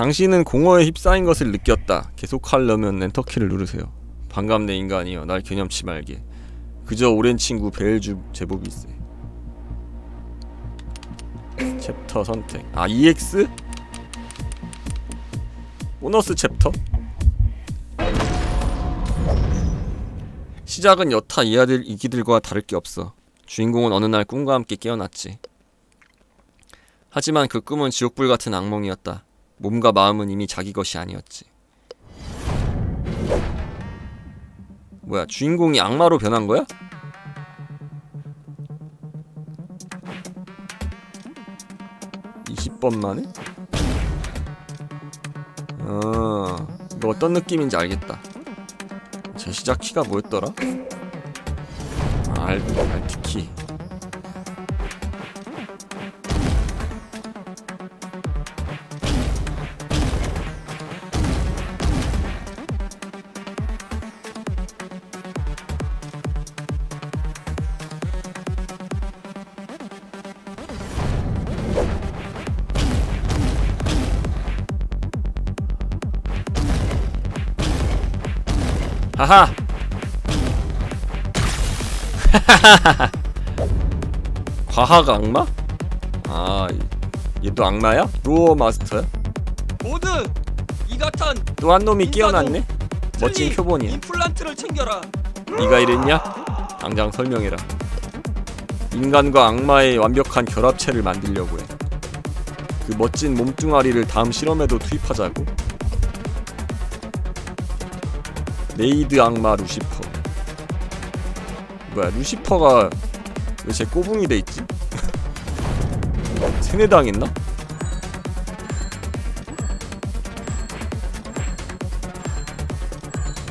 당신은 공허에 휩싸인 것을 느꼈다. 계속하려면 엔터키를 누르세요. 반갑네 인간이여, 날 개념치 말게. 그저 오랜 친구 벨주 제보일세. 챕터 선택. 아, EX? 보너스 챕터? 시작은 여타 이야기들과 다를 게 없어. 주인공은 어느 날 꿈과 함께 깨어났지. 하지만 그 꿈은 지옥불 같은 악몽이었다. 몸과 마음은 이미 자기 것이 아니었지. 뭐야, 주인공이 악마로 변한 거야? (20번) 만에? 아, 이거 어떤 느낌인지 알겠다. 제 시작 키가 뭐였더라? 아, 알트키. 하하! 하하하하. 과학 악마? 아, 얘도 악마야? 로어 마스터야? 모두 이가탄. 또 한 놈이 깨어났네? 멋진 표본이야. 임플란트를 챙겨라. 네가 이랬냐? 당장 설명해라. 인간과 악마의 완벽한 결합체를 만들려고 해. 그 멋진 몸뚱아리를 다음 실험에도 투입하자고. 레이드 악마 루시퍼. 뭐야, 루시퍼가 왜 제 꼬붕이 돼있지? 세뇌당했나?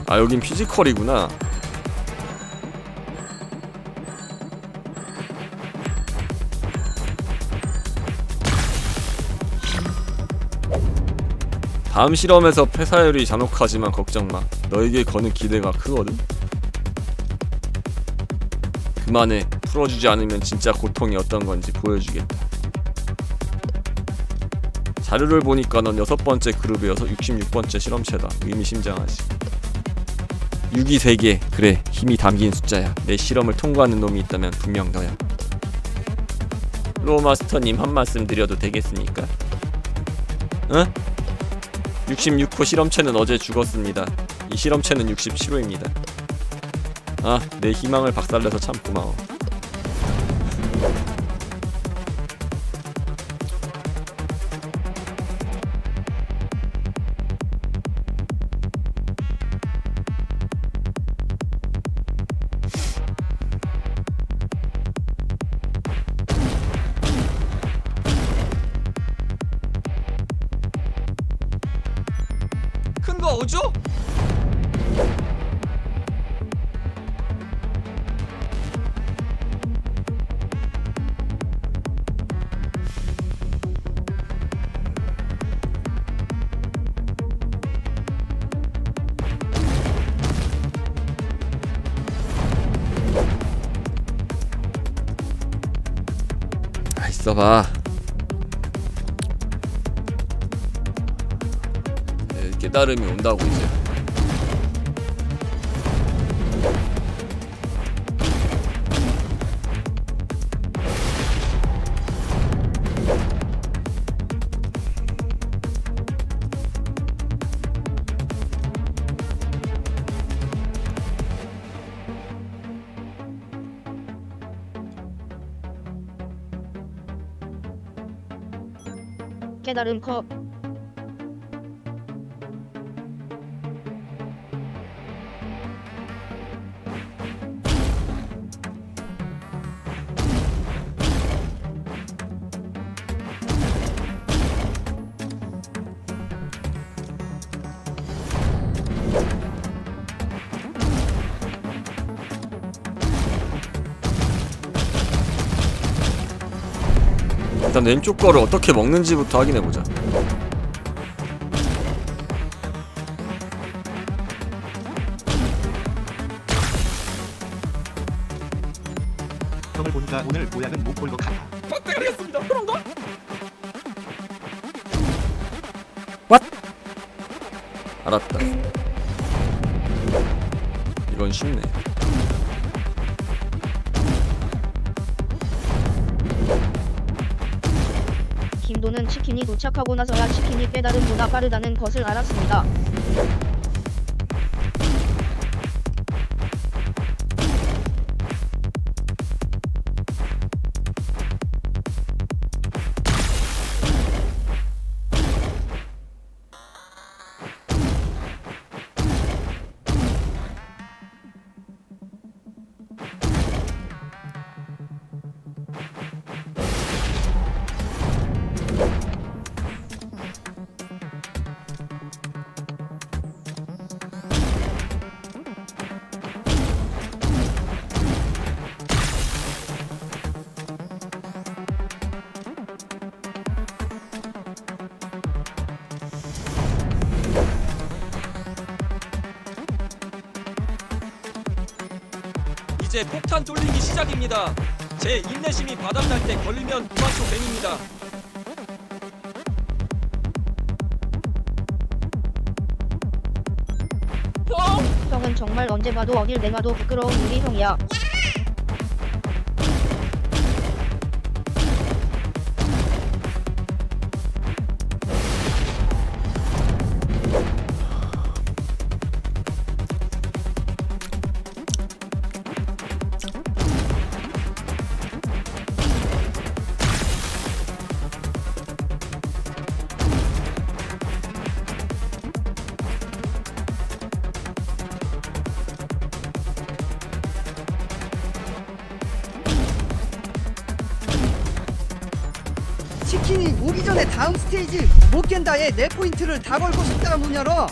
아, 여긴 피지컬이구나. 다음 실험에서 폐사율이 잔혹하지만 걱정마. 너에게 거는 기대가 크거든? 그만해. 풀어주지 않으면 진짜 고통이 어떤건지 보여주겠다. 자료를 보니까 넌 6번째 그룹이어서 66번째 실험체다. 의미심장하지. 6이 3개. 그래, 힘이 담긴 숫자야. 내 실험을 통과하는 놈이 있다면 분명 너야. 로마스터님, 한 말씀 드려도 되겠습니까? 응? 66호 실험체는 어제 죽었습니다. 이 실험체는 67호입니다. 아, 내 희망을 박살내서 참 고마워. 봐. 네, 깨달음이 온다고 이제. 깨달은 컵. 일단 왼쪽 거를 어떻게 먹는지부터 확인해보자. 형을 보니까 오늘 보약은 못 볼 것 같아. 박대가리겠습니다. 그런가? 왓? 알았다. 이건 쉽네. 김도는 치킨이 도착하고 나서야 치킨이 배달음보다 빠르다는 것을 알았습니다. 이제 폭탄 뚫리기 시작입니다. 제 인내심이 바닥날 때 걸리면 무마초 뱅입니다. 형은 정말 언제 봐도 어딜 내놔도 부끄러운 우리 형이야. 치킨이 오기 전에 다음 스테이지 못 깬다에 내 포인트를 다 걸고 싶다. 문 열어.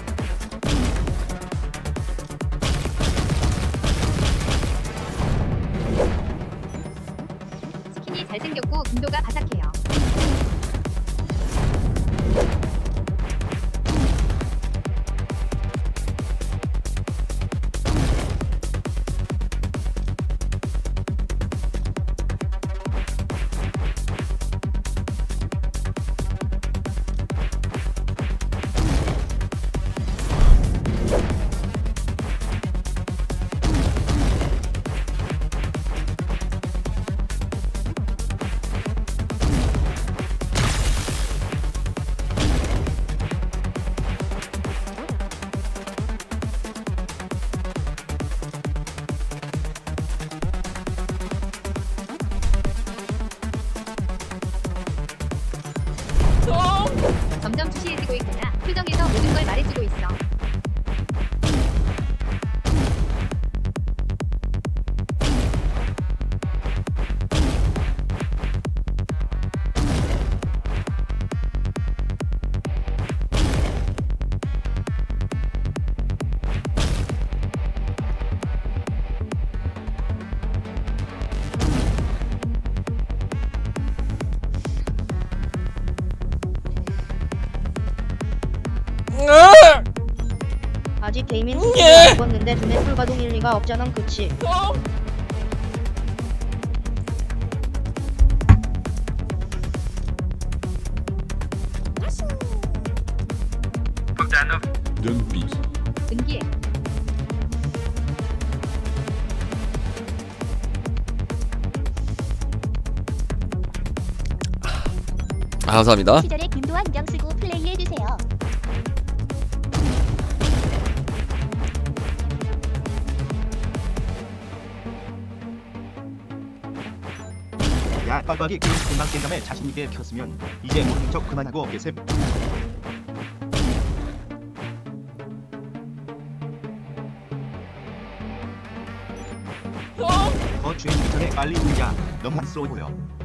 치킨이 잘생겼고 인도가 바삭해요. 점점 주시해지고 있구나. 표정에서 모든 걸 말해주고 있어. 아직 게임인 스킬을 입었는데 눈에 풀가동일 리가 없잖아. 그치? 눈빛 은기해. 아, 감사합니다. 시절의 김도환 인정쓰고 플레이해주세요. 야, 빡빡이 게임 금방 깬 다음에 자신있게 켰으면 이제 모른 척 그만하고 계셈. 더 주행기 전에 빨리 울자. 너무 쏘고요.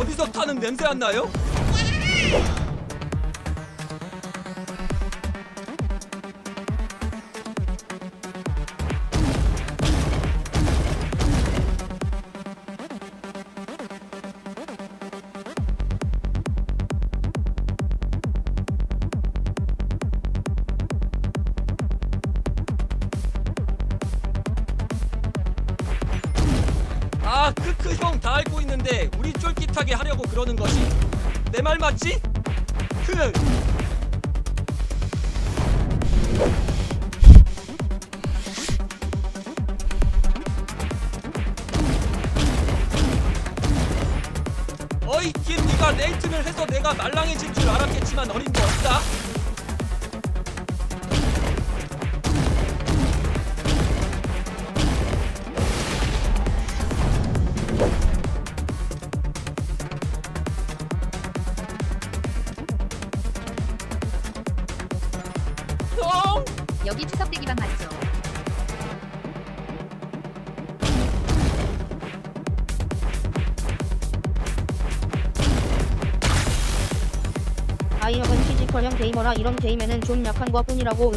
어디서 타는 냄새 안 나요? 아, 크크 형 다 알고 있는데 우리 쫄깃하게 하려고 그러는 거지? 내 말 맞지? 크크! 어이, 김 니가 레이튼을 해서 내가 말랑해질 줄 알았겠지만 어린 게 없다? 여기 추석대기방 맞죠? 아이형은 피지컬형 게이머라 이런 게임에는 좀 약한 것 뿐이라고.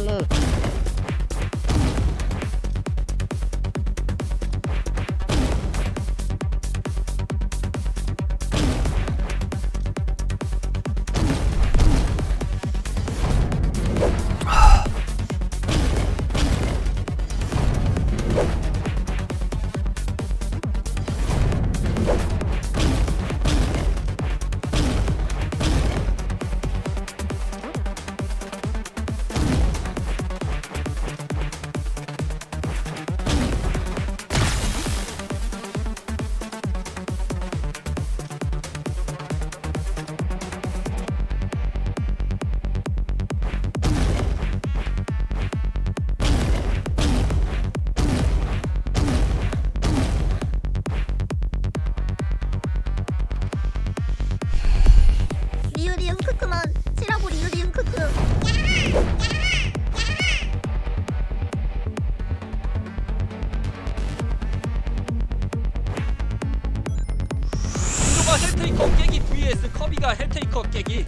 헬테이커 깨기 vs 커비가 헬테이커 깨기.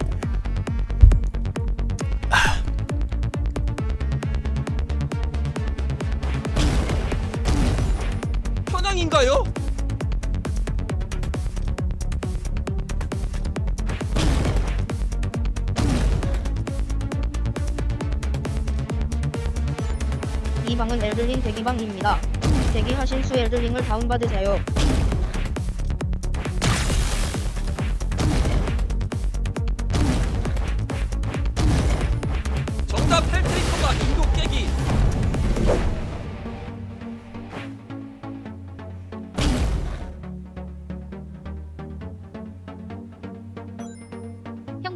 현황인가요? 이 방은 엘들링 대기방입니다. 대기하신 수 엘들링을 다운받으세요.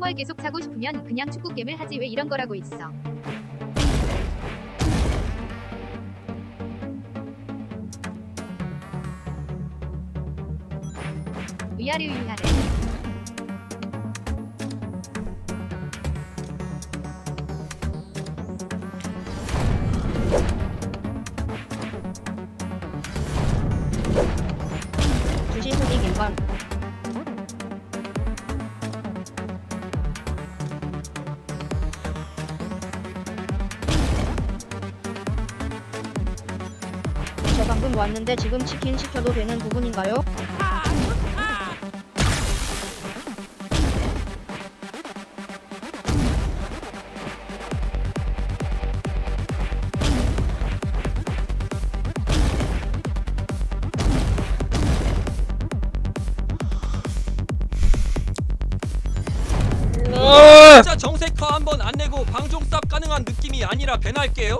뭘 계속 사고 싶으면 그냥 축구 게임을 하지 왜 이런 거라고 있어. 위아래 위아래. 주신 소식 일반. 방금 왔는데 지금 치킨 시켜도 되는 부분인가요? 진짜 정색화 한번 안 내고 방종쌉 가능한 느낌이 아니라 배날게요.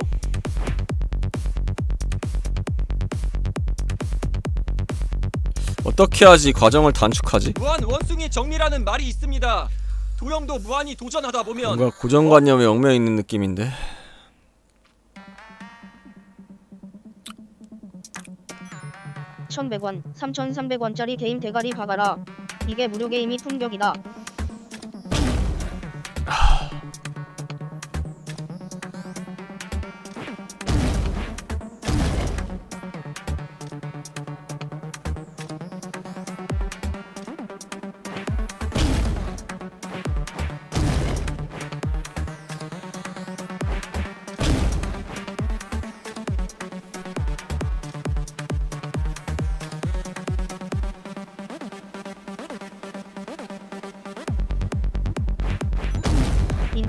어떻게 하지? 과정을 단축하지? 무한 원숭이 정리라는 말이 있습니다. 도형도 무한히 도전하다 보면 뭔가 고정관념에 얽매여 있는 느낌인데. $1,100, 3,300원짜리 게임 대가리 박아라. 이게 무료 게임이 품격이다.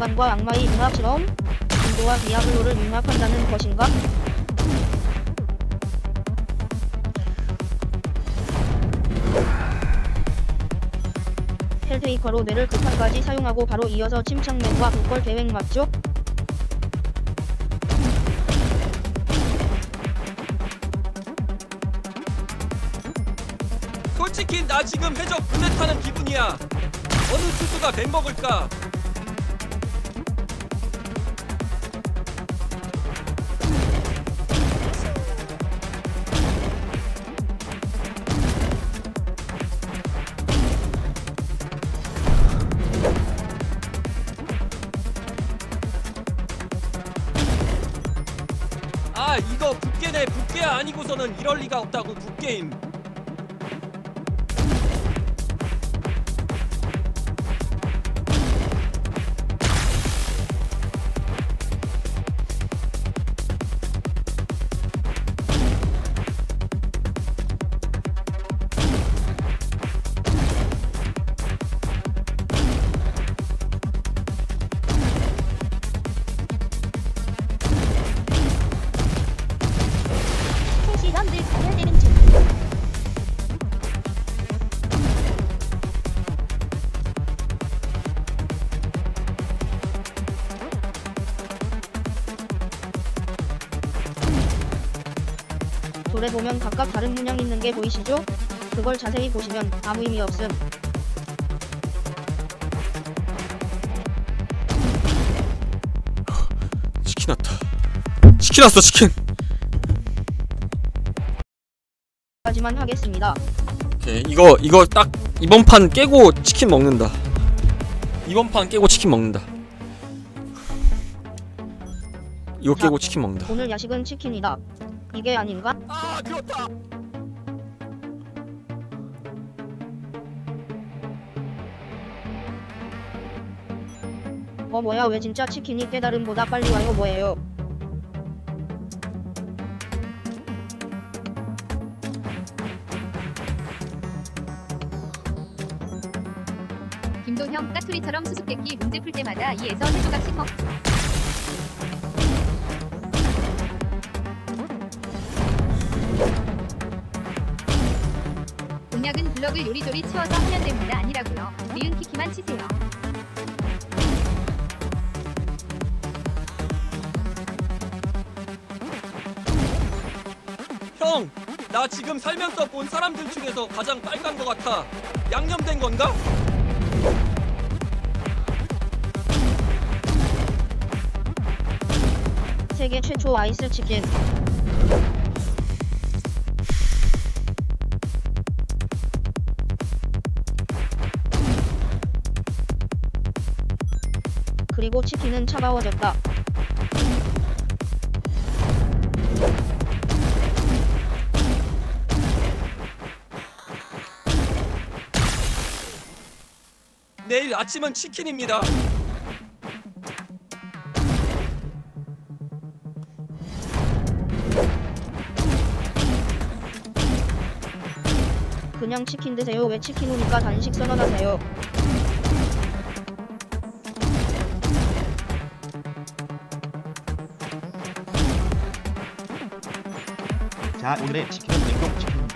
인간과 악마의 융합처럼 인도와 디아블로를 융합한다는 것인가? 헬테이커로 뇌를 극한까지 사용하고 바로 이어서 침착맨과 복걸 계획 맞죠? 솔직히 나 지금 해적 분해타는 기분이야. 어느 투수가 뱀먹을까? 아, 이거 북게네. 북게야 아니고서는 이럴 리가 없다고. 북게임. 돌에 보면 각각 다른 문양 있는 게 보이시죠? 그걸 자세히 보시면 아무 의미 없음. 치킨 왔다. 치킨 왔어, 치킨. 하지만 하겠습니다. 오케이, 이거 딱 이번 판 깨고 치킨 먹는다. 이번 판 깨고 치킨 먹는다. 이거 깨고 치킨 먹는다. 오늘 야식은 치킨이다. 이게 아닌가? 아, 그렇다. 뭐야, 왜 진짜 치킨이 깨달음보다 빨리 와요? 뭐예요? 김동형 까투리처럼 수수께끼 문제 풀 때마다 이에서 세 조각씩 먹. 공약은 블럭을 요리조리 치워서 하면 됩니다. 아니라고요. 미은 키키만 치세요. 형! 나 지금 살면서 본 사람들 중에서 가장 빨간 것 같아. 양념된 건가? 세계 최초 아이스 치킨. 그리고 치킨은 차가워졌다. 내일 아침은 치킨입니다. 그냥 치킨 드세요. 왜 치킨 오니까 단식 선언하세요? 자, 오늘의 치킨은 냉동치킨.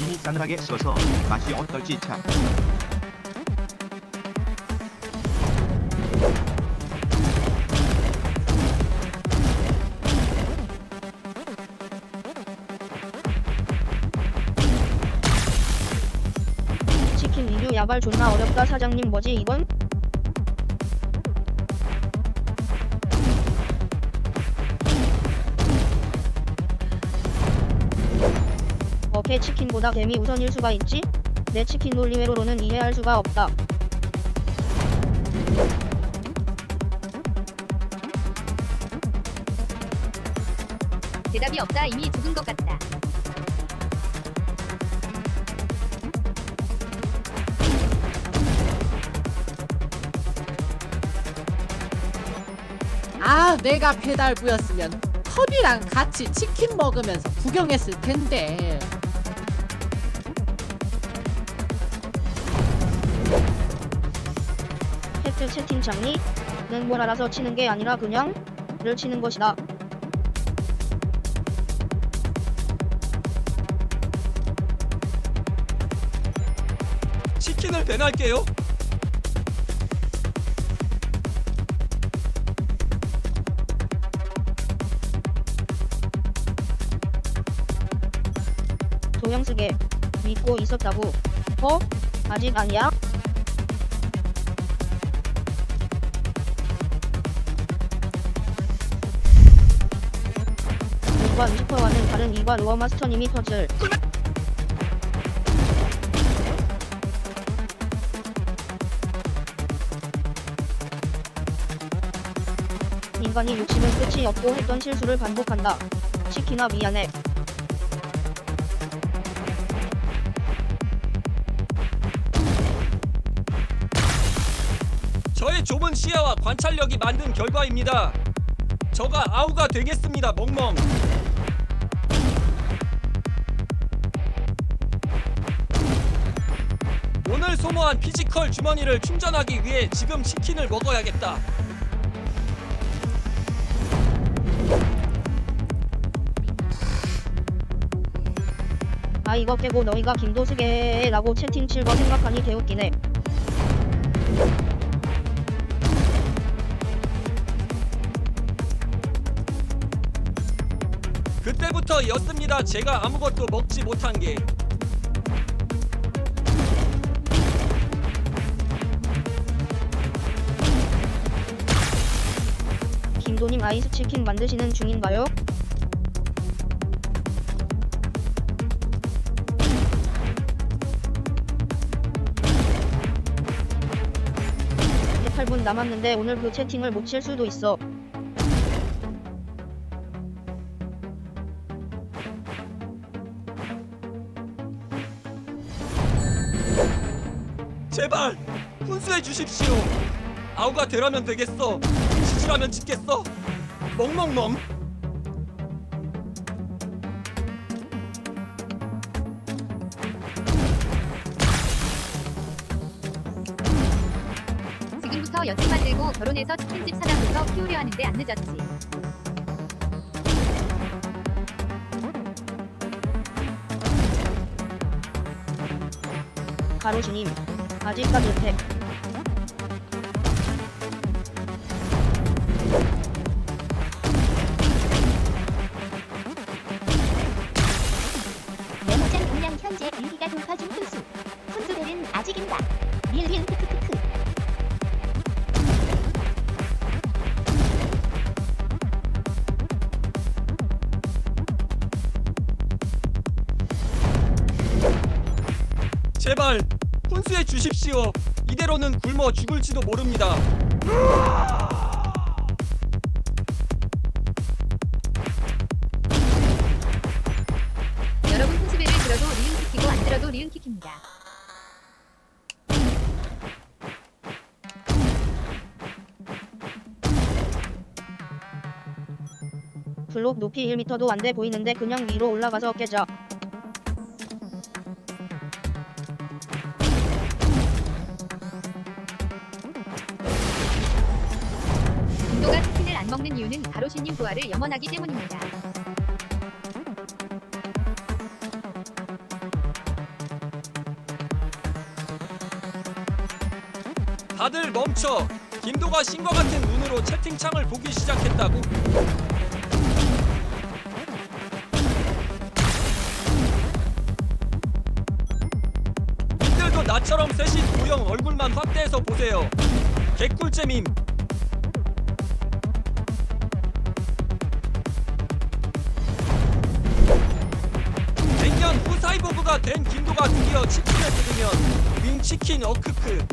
이미 싸늘하게 썰어서 맛이 어떨지 참. 치킨 리뷰 야발 존나 어렵다. 사장님 뭐지 이건? 개 치킨보다 개미 우선일 수가 있지? 내 치킨 논리회로로는 이해할 수가 없다. 대답이 없다. 이미 죽은 것 같다. 아, 내가 배달부였으면 컵이랑 같이 치킨 먹으면서 구경했을 텐데. 채팅창이 는 뭘 알아서 치는 게 아니라 그냥 를 치는 것이다. 치킨을 배날게요. 도형쓰게 믿고 있었다고? 아직 아니야? 이과 위스퍼와는 다른 이과 루어 마스터님이 퍼즐 인간이 욕심은 끝이 없고 했던 실수를 반복한다. 치킨아 미안해. 저의 좁은 시야와 관찰력이 만든 결과입니다. 저가 아우가 되겠습니다. 멍멍. 오늘 소모한 피지컬 주머니를 충전하기 위해 지금 치킨을 먹어야겠다. 아 이거 깨고 너희가 김도 쓰게 해 라고 채팅 칠 거 생각하니 개웃기네. 그때부터였습니다. 제가 아무것도 먹지 못한 게. 김도님 아이스치킨 만드시는 중인가요? 이제 8분 남았는데 오늘 그 채팅을 못 칠 수도 있어. 제발 훈수해 주십시오. 아우가 되라면 되겠어. 지지라면 짓겠어. 멍멍멍. 지금부터 여친 만들고 결혼해서 치킨집 사장부터 키우려 하는데 안 늦었지. 가로주님 아직까지 탭. 내 모장 용량 현재 1기가 높아진 훈수. 훈수벨은 아직인다. 릴리은 크크크크. 제발 훈수해 주십시오. 이대로는 굶어 죽을지도 모릅니다. 여러분 훈수벨을 들어도 리은킥이고 안 들어도 리은킥입니다. 블록 높이 1m도 안 돼 보이는데 그냥 위로 올라가서 깨자. 먹는 이유는 가로신님 부활을 염원하기 때문입니다. 다들 멈춰. 김도가 신과 같은 눈으로 채팅창을 보기 시작했다고. 님들도 나처럼 셋이 도형 얼굴만 확대해서 보세요. 개꿀잼임. 사이보그가 된 김도가 드디어 치킨을 뜯으면 윙치킨 어크크.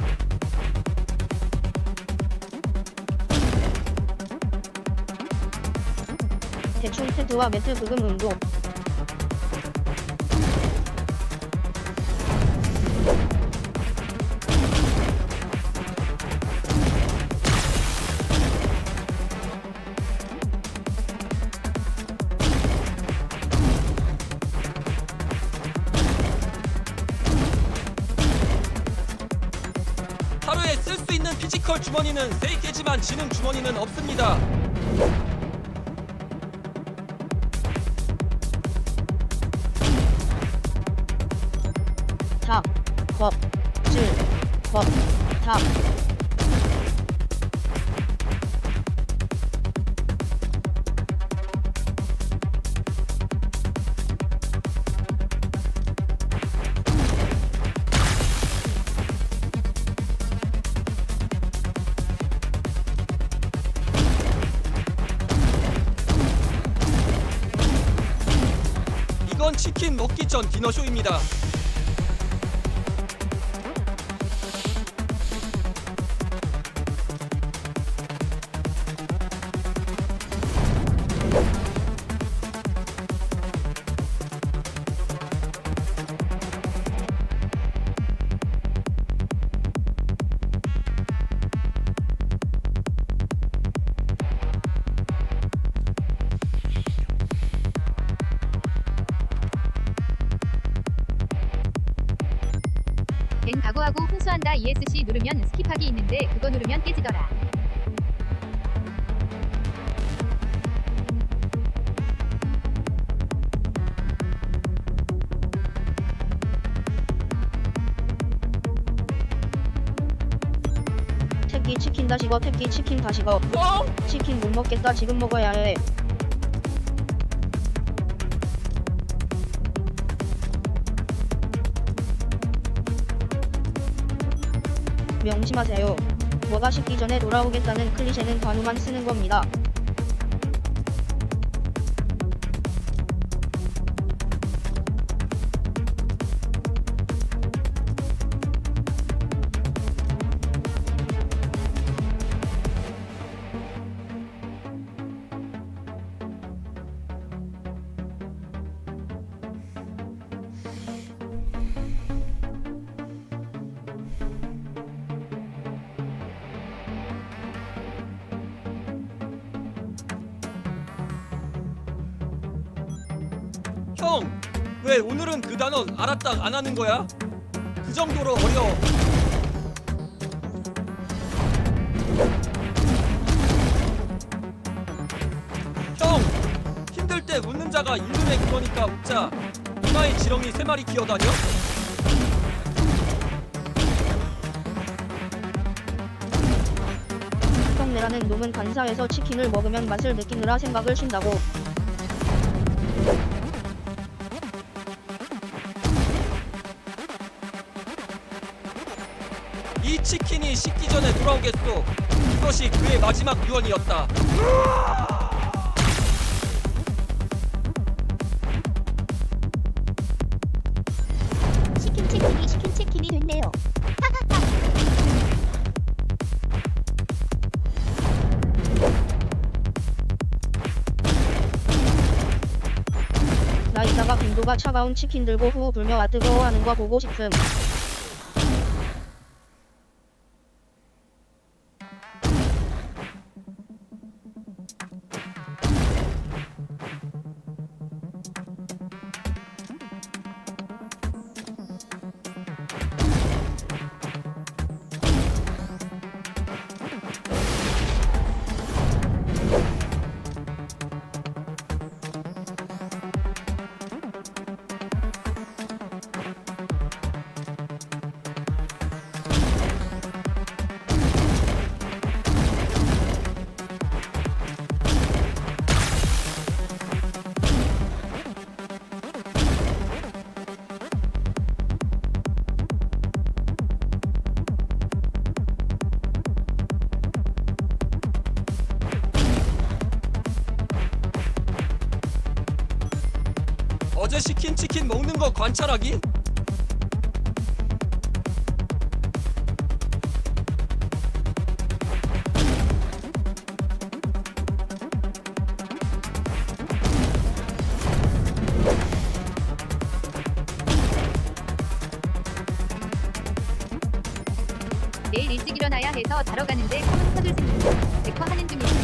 대충 테드와 매트 부금 운동. 쓸 수 있는 피지컬 주머니는 세이케지만 지능 주머니는 없습니다. 탑, 컵, 질, 컵, 탑. 이건 치킨 먹기 전 디너쇼입니다. 겐 각오하고 훈수한다. ESC 누르면 스킵하기 있는데 그거 누르면 깨지더라. 택기 치킨 다시 거. 택기 치킨 다시 거. 치킨 못 먹겠다. 지금 먹어야 해. 명심하세요. 뭐가 식기 전에 돌아오겠다는 클리셰는 관우만 쓰는 겁니다. 형! 왜 오늘은 그 단어 알았다 안 하는 거야? 그 정도로 어려워. 형! 힘들 때 웃는 자가 인눈에 그러니까 웃자. 이마에 지렁이 3마리 기어다녀? 형네라는 놈은 간사해서 치킨을 먹으면 맛을 느끼느라 생각을 쉰다고. 이 치킨이 식기 전에 돌아오겠소. 그것이 그의 마지막 유언이었다. 치킨 치킨이 됐네요. 나 이따가 빈도가 차가운 치킨 들고 후 불며 아 뜨거워하는 거 보고 싶음. 어제 시킨 치킨 먹는 거 관찰하기? 내일 일찍 일어나야 해서 자러 가는데 컴은 터질 생각. 데커 하는 중이지.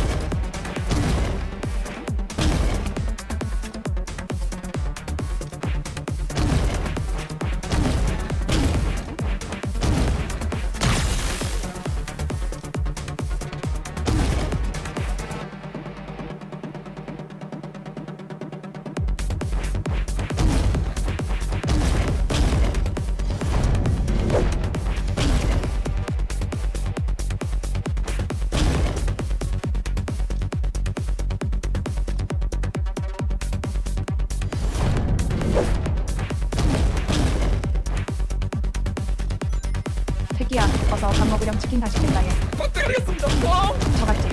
새끼야, 어서 밥 먹으렴. 치킨 다시 뺐다. 예. 버텨야겠습니다. 저같지.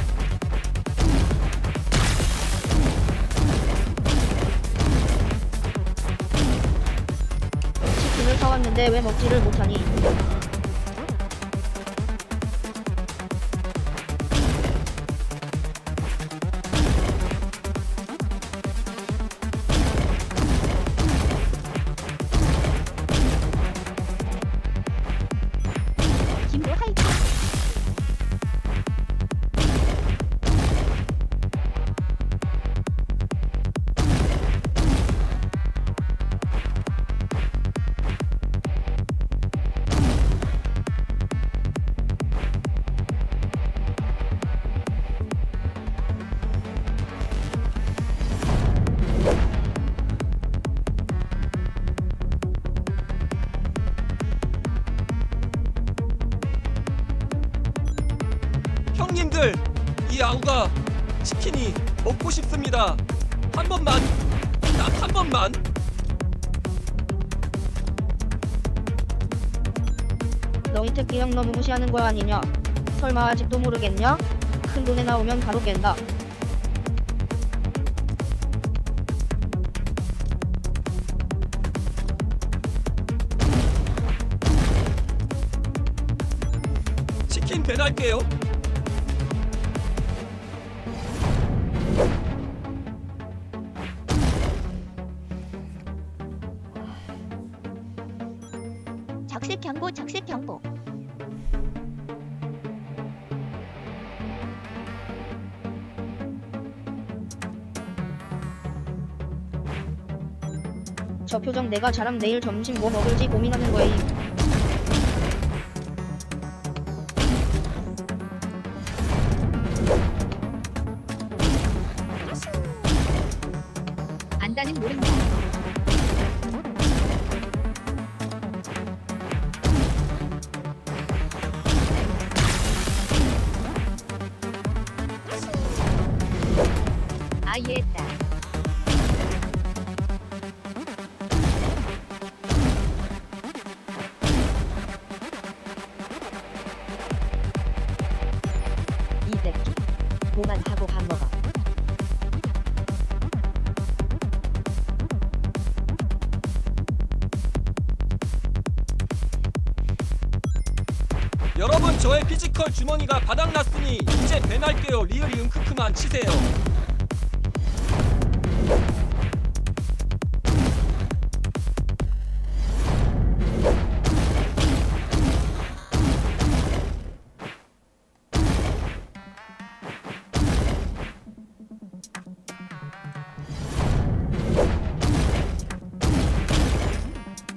치킨을 사왔는데 왜 먹지를 못하니? 형님들, 이 야구가 치킨이 먹고 싶습니다. 한 번만, 딱 한 번만. 너희 택기 형 너무 무시하는 거 아니냐? 설마 아직도 모르겠냐? 큰 돈에 나오면 바로 깬다. 치킨 배달게요. 작색 경고, 작색 경고. 저 표정 내가 잘하면 내일 점심 뭐 먹을지 고민하는 거예요. 안다는 모른다. 이해했다. 이 새끼 뭐만 하고 밥 먹어. 여러분, 저의 피지컬 주머니가 바닥났으니 이제 배날게요. 리을이응 크크만 치세요.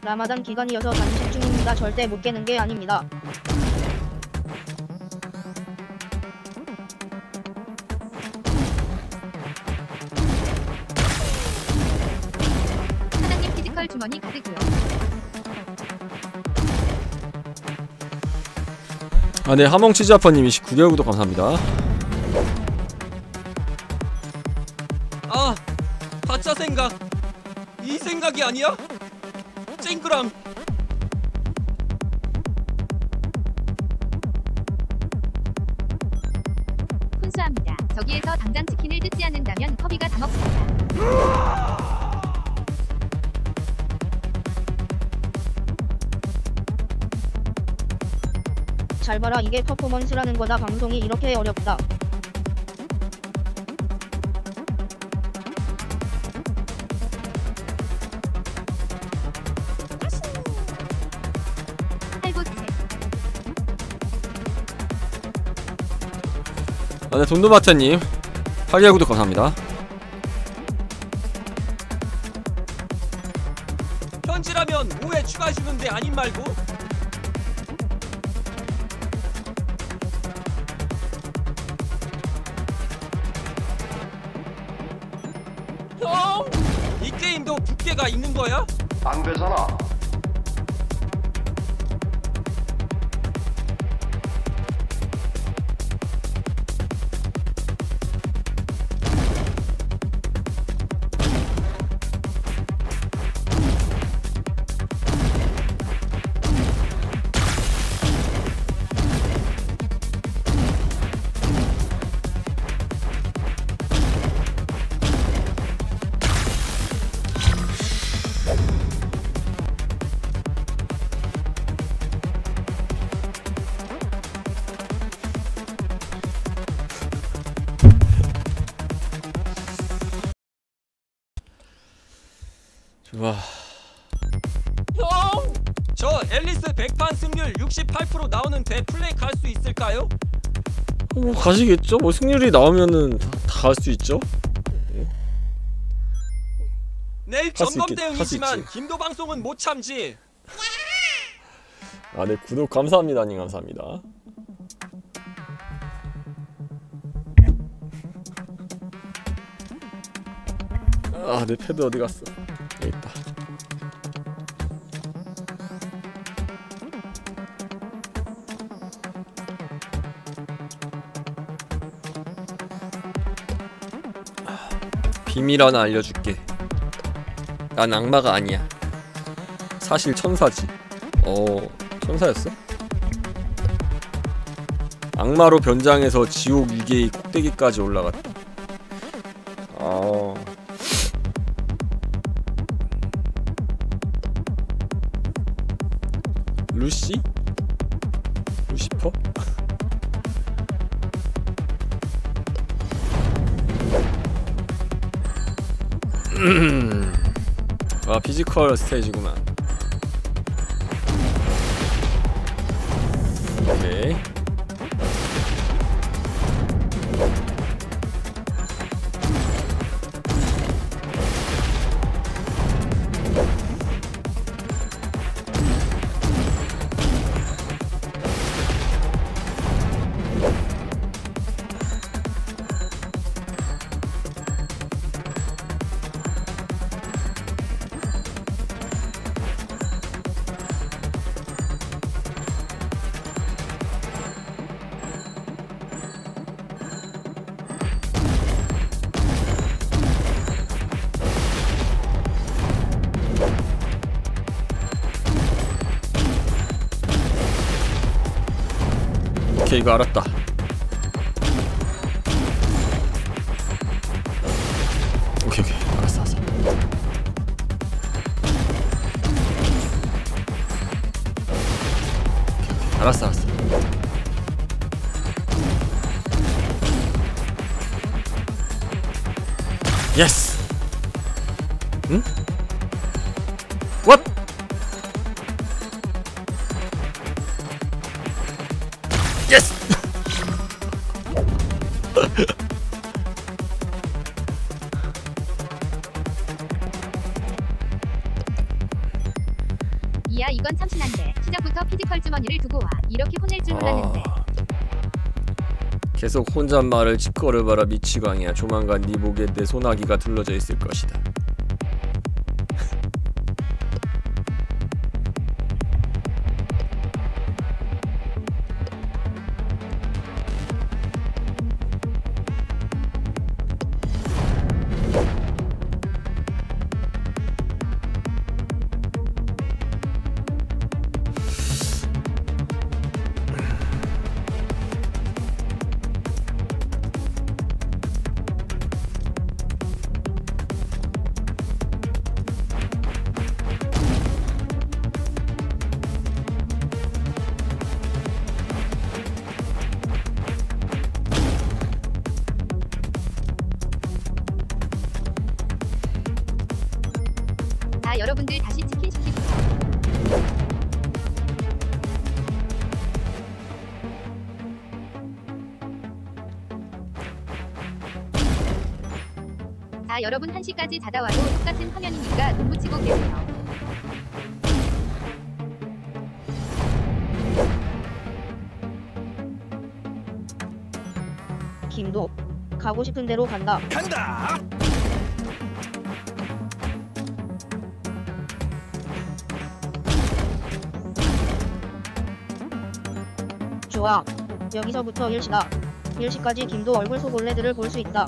라마단 기간이어서 단식 중입니다. 절대 못 깨는 게 아닙니다. 사장님 피지컬 주머니 가득해요. 아, 네, 하몽치즈아파님이 9개월 구독 감사합니다. 아, 가짜 생각. 이 생각이 아니야? 찡그랑 훈수합니다. 저기에서 당장 치킨을 뜯지 않는다면 커비가 다 먹습니다. 잘 봐라, 이게 퍼포먼스라는 거다. 방송이 이렇게 어렵다. 아, 네, 돈도마차님 8개월 구독 감사합니다. 현질하면 5회 추가해주는데 아님 말고? 형! 이 게임도 부캐가 있는 거야? 안 되잖아. 좋아. 형! 저 앨리스 100판 승률 68% 나오는 데 플레이 갈 수 있을까요? 뭐 가시겠죠? 뭐 승률이 나오면은 다 갈 수 있죠? 내일 점검 대응이지만 김도 방송은 못 참지. 아, 네, 구독 감사합니다. 님 감사합니다. 아, 내 패드 어디 갔어? 여기 있다. 비밀 하나 알려줄게. 난 악마가 아니야. 사실 천사지. 천사였어? 악마로 변장해서 지옥 위계의 꼭대기까지 올라갔다. 루시? 루시퍼? 와, 피지컬 스테이지구만. 오케이. 오케이, 이거 알았다. 오케이, 오케이. 알았어, 알았어. 오케이, 알았어, 알았어. 예스! 응? What? 예스! 이야, 이건 참신한데. 시작부터 피지컬 주머니를 두고 와. 이렇게 혼낼 줄 몰랐는데. 계속 혼잣말을 치거려봐라, 미치광이야. 조만간 네 목에 내 소나기가 둘러져 있을 것이다. 여러분들 다시 치킨 시키고. 자, 여러분 1시까지 자다 와도 똑같은 화면이니까 눈 붙이고 계세요. 김도 가고 싶은 대로 간다. 간다. 좋아. 여기서부터 1시다. 1시까지 김도 얼굴 속 올레들을 볼 수 있다.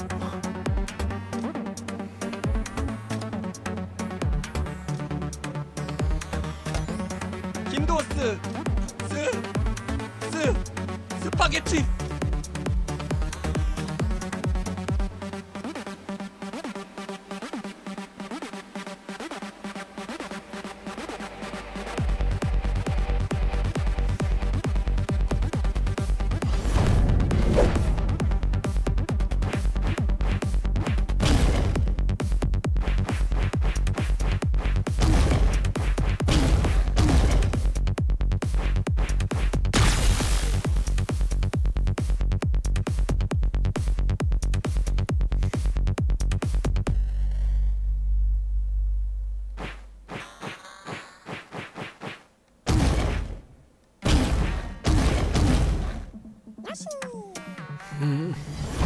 김도 스파게티.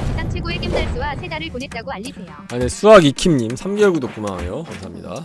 세상 최고의 겜달수와 세 달을 보냈다고 알리세요. 아, 네, 수학 2킴님 3개월 구독 고마워요. 감사합니다.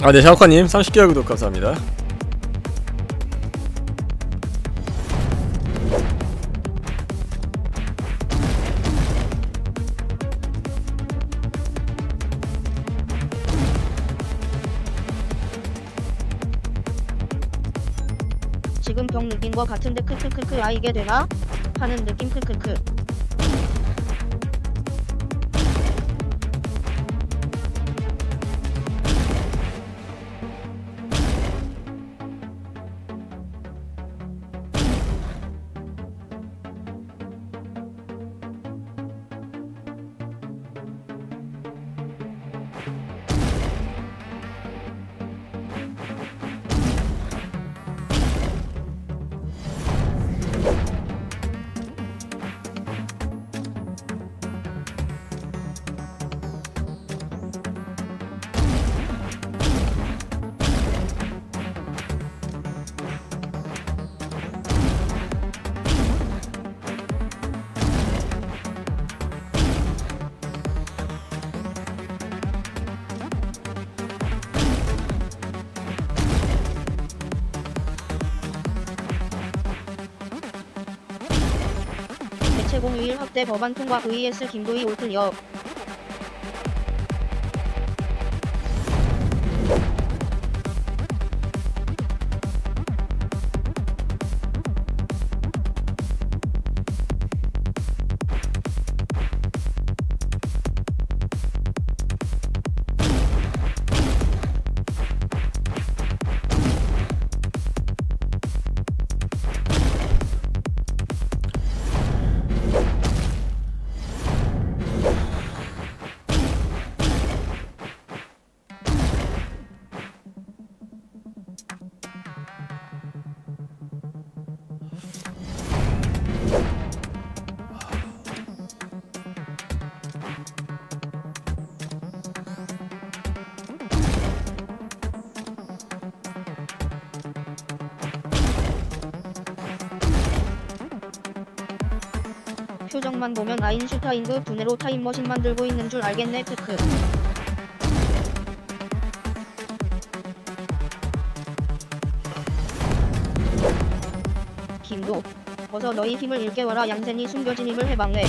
아, 네, 샤오카님 30개월 구독 감사합니다. 지금 병 느낀 거 같은데 크크크크, 아 이게 되나? 하는 느낌 크크크. 공휴일 확대 법안 통과 vs 김도희 올클리어. 표정만 보면 아인슈타인그 분해로 타임머신 만들고 있는 줄 알겠네. 크크. 김도, 어서 너희 힘을 일깨워라. 얀센이 숨겨진 힘을 해방해.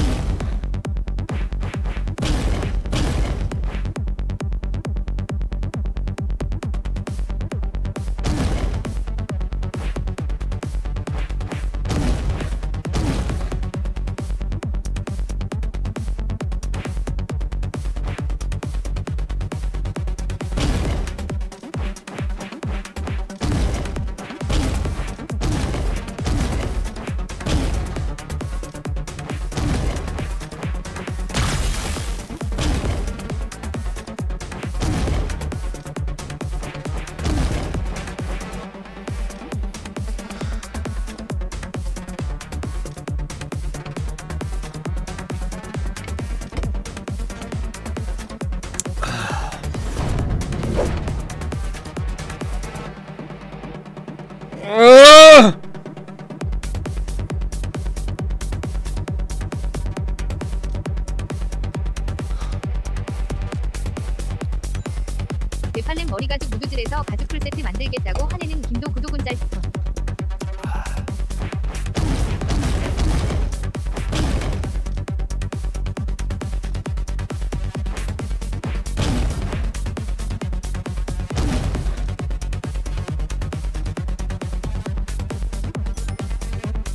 팔렘 머리 가죽 무두질에서 가죽 풀 세트 만들겠다고 화내는 김도 구독은짤 스톤.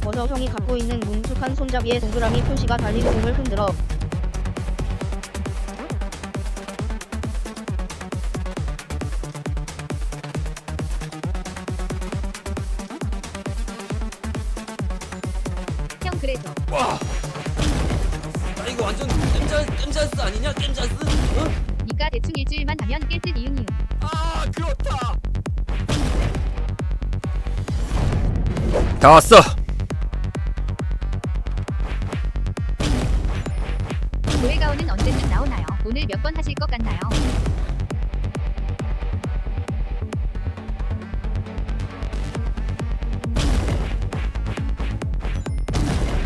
어서 형이 갖고 있는 뭉툭한 손잡이에 동그라미 표시가 달린 공을 흔들어. 그래서. 와! 나 이거 완전 겜자스 아니냐? 겜자스? 어? 니가 대충 일주일만 하면 깰듯 이응이응. 아 그렇다. 다 왔어. 노예가오는 언제쯤 나오나요? 오늘 몇 번 하실 것 같나요?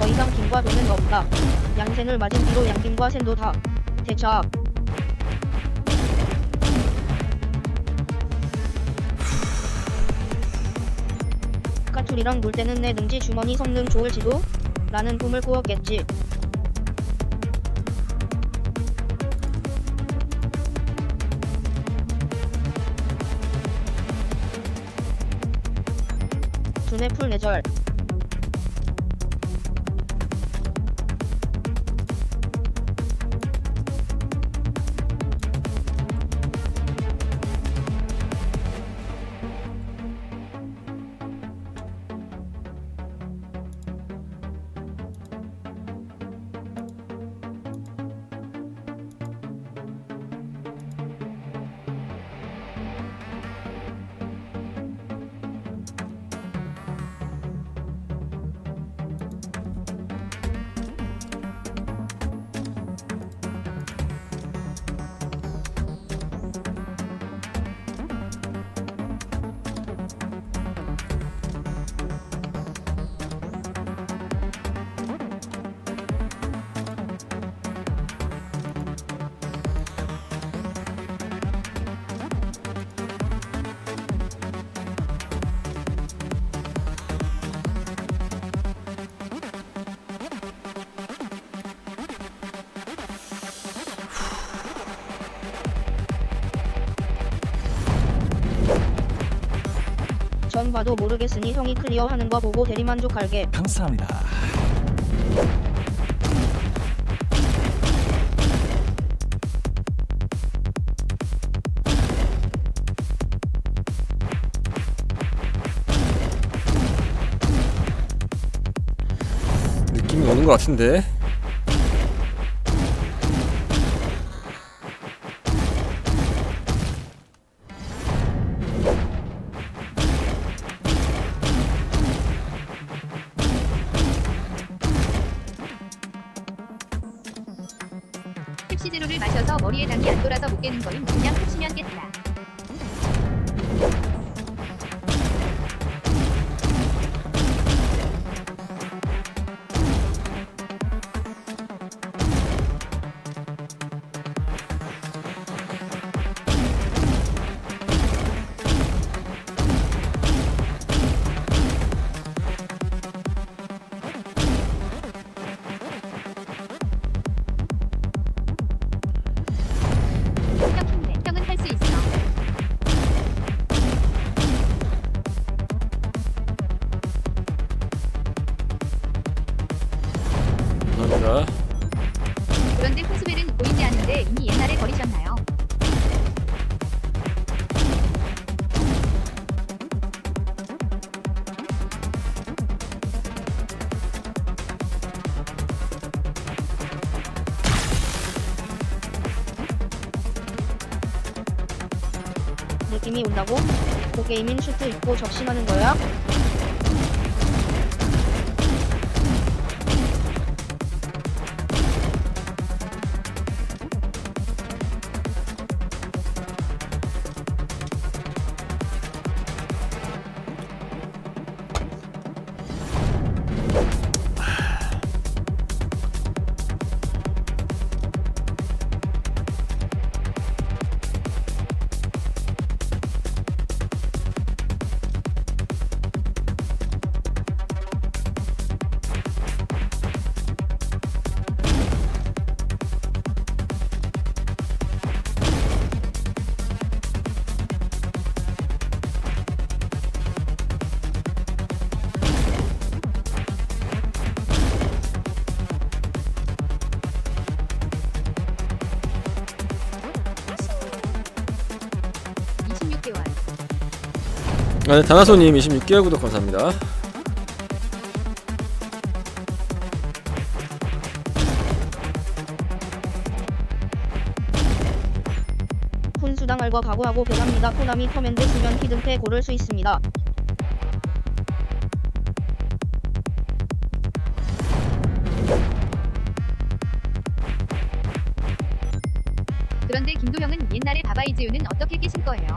이상 김과 도는 없다. 얀센을 맞은 뒤로 양김과 센도 다 대차. 까툴이랑 놀 때는 내 능지 주머니 성능 좋을지도? 라는 꿈을 꾸었겠지. 두뇌 풀 내절. 전 봐도 모르겠으니 형이 클리어하는 거 보고 대리만족할게. 감사합니다. 느낌이 오는 것 같은데. 시제로를 마셔서 머리에 당이 안 돌아서 못 깨는 거임. 그냥 흡시면 깼다. 느낌이 온다고? 고게이민 슈트 입고 적심하는 거야? 네, 다나소님 26개월 구독 감사합니다. 훈수당 알과 각오하고 배합니다. 코나미 커맨드 주변 히든팩 고를 수 있습니다. 그런데 김도형은 옛날에 바바이즈유는 어떻게 깨신 거예요?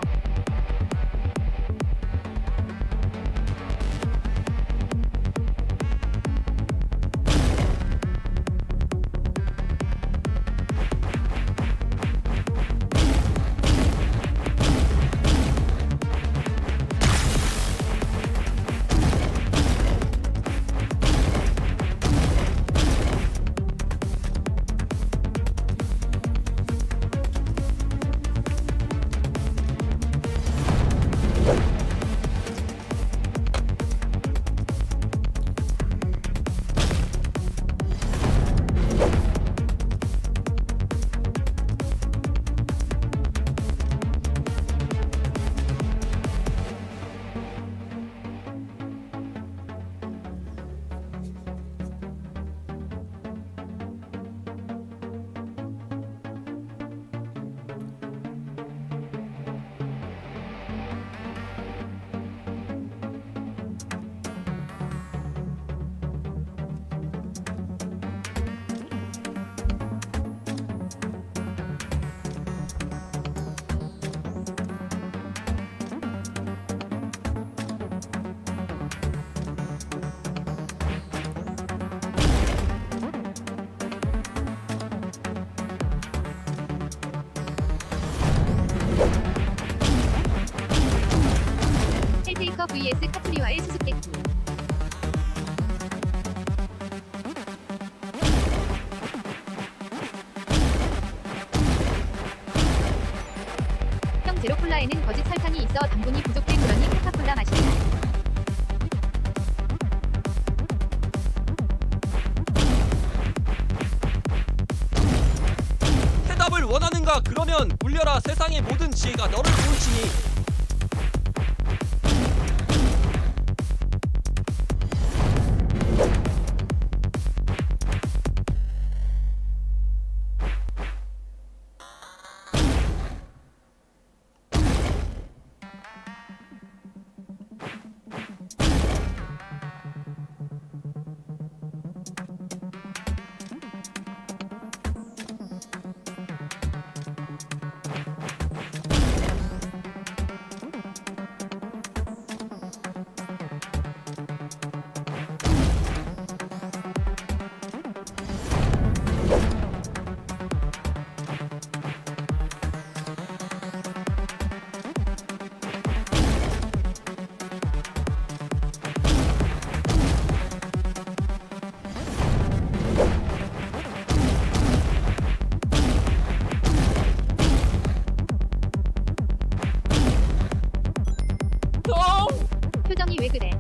vs 카프리와의 수수께끼. 형 제로콜라에는 거짓 설탕이 있어 당분이 부족해. 그러니 코카콜라 마시라. 해답을 원하는가? 그러면 물려라. 세상의 모든 지혜가 너를 도울지니.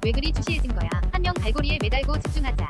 왜 그리 주시해진 거야? 한 명 갈고리에 매달고 집중하자.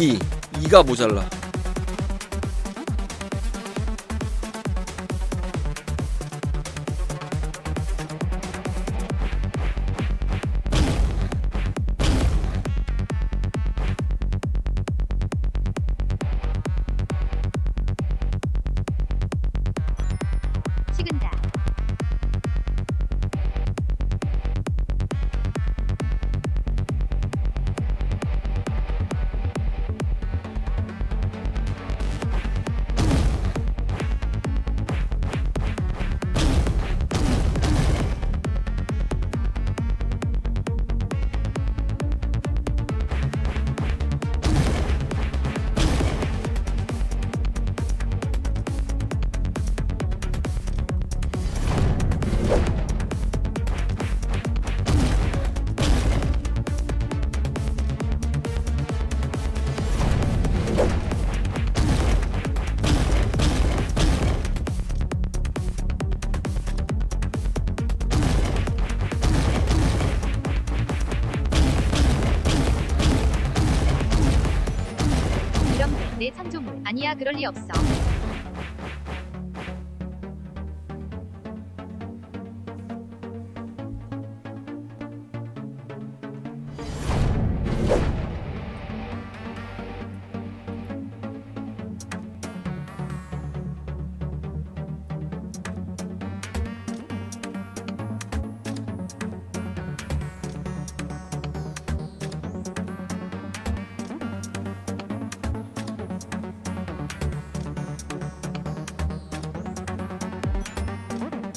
2가 모자라. 내 창조물 아니야. 그럴 리 없어.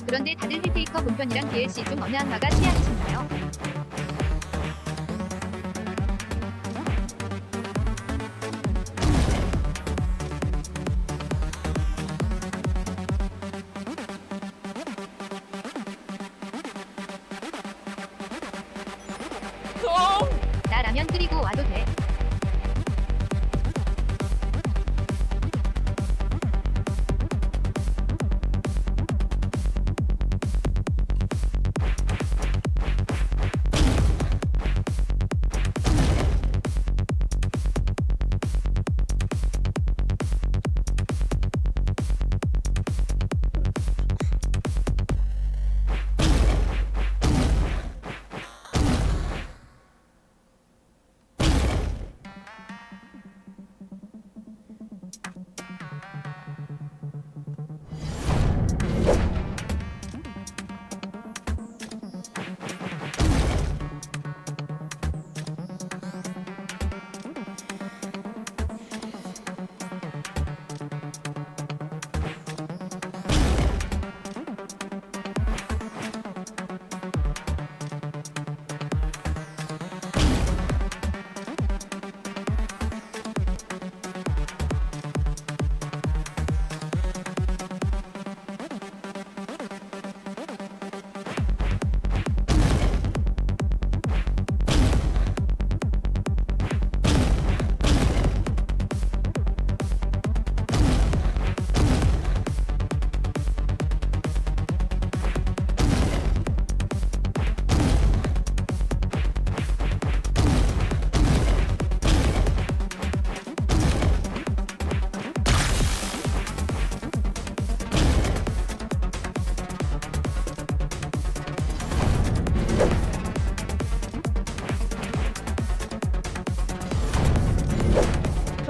그런데 다들 힐테이커 본편이랑 DLC 중 어느 한화가 취향이신가요? 나 라면 끓이고 와도 돼.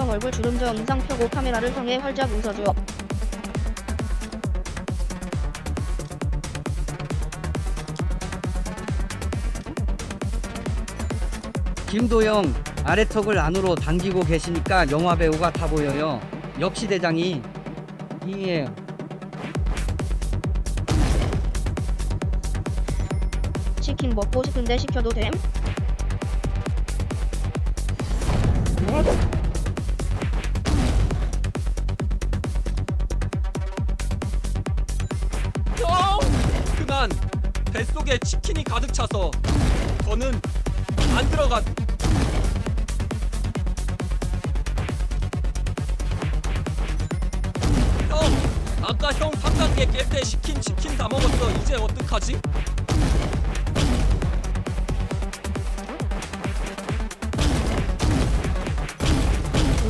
얼굴 주름져 인상 펴고 카메라를 향해 활짝 웃어줘. 김도영, 아래턱을 안으로 당기고 계시니까 영화배우가 다 보여요. 역시 대장이 이에요. 치킨 먹고 싶은데 시켜도 됨? 뱃속에 치킨이 가득 차서 저는 안 들어간. 형! 아까 형 3단계 깰 때 시킨 치킨 다 먹었어. 이제 어떡하지?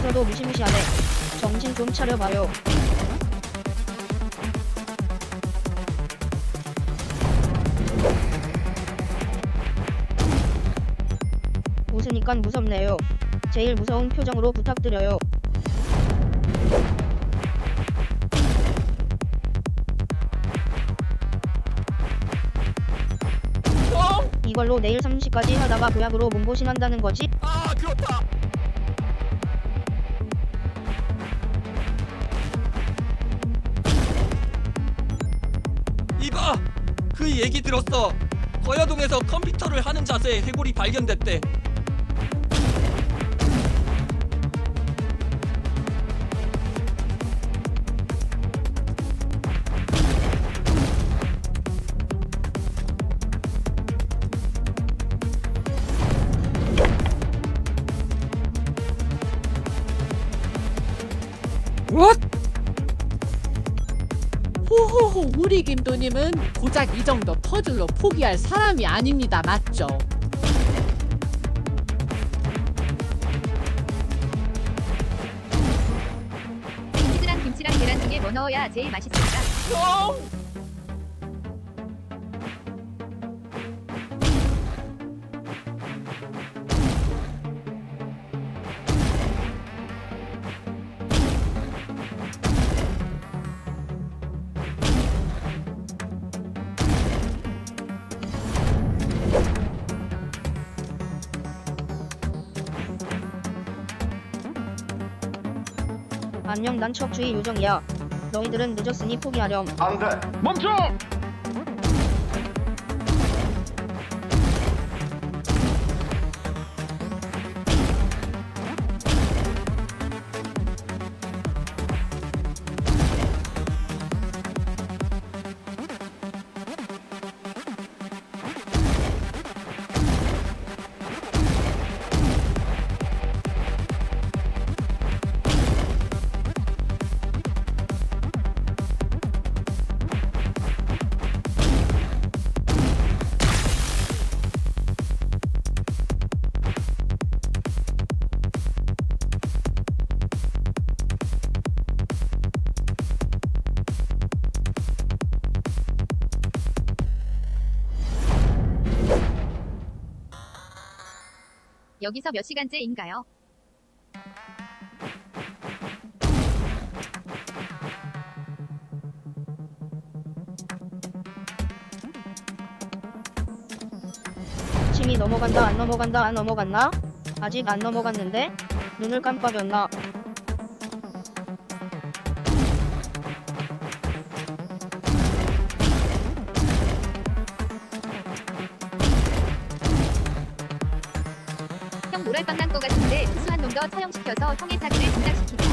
있어도 무시무시하네. 정신 좀 차려봐요. 웃으니깐 무섭네요. 제일 무서운 표정으로 부탁드려요. 이걸로 내일 3시까지 하다가 보약으로 몸보신한다는 거지? 아, 그렇다. 이봐! 그 얘기 들었어. 거야동에서 컴퓨터를 하는 자세의 해골이 발견됐대. What? 호호호, 우리 김도님은 고작 이 정도 퍼즐로 포기할 사람이 아닙니다. 맞죠? 치즈랑 김치랑 계란 중에 뭐 넣어야 제일 맛있습니다. 안녕, 난 척추의 요정이야. 너희들은 늦었으니 포기하렴. 안 돼! 멈춰! 여기서 몇 시간째인가요? 침이 넘어간다, 안 넘어간다, 안 넘어갔나? 아직 안 넘어갔는데? 눈을 깜빡였나? 노랄빵 난 거 같은데 수수한 놈 더 처형시켜서 형의 사기를 진작시키자.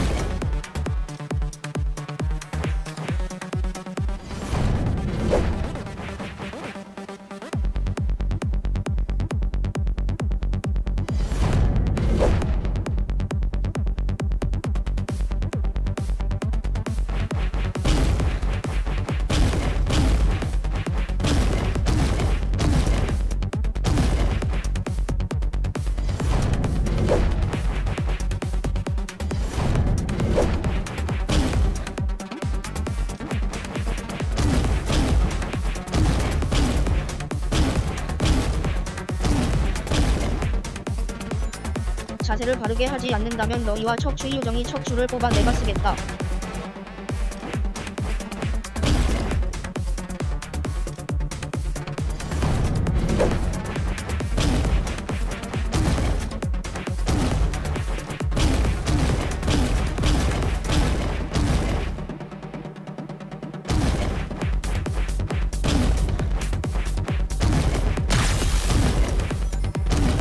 자세를 바르게 하지 않는다면 너희와 척추의 요정이 척추를 뽑아 내가 쓰겠다.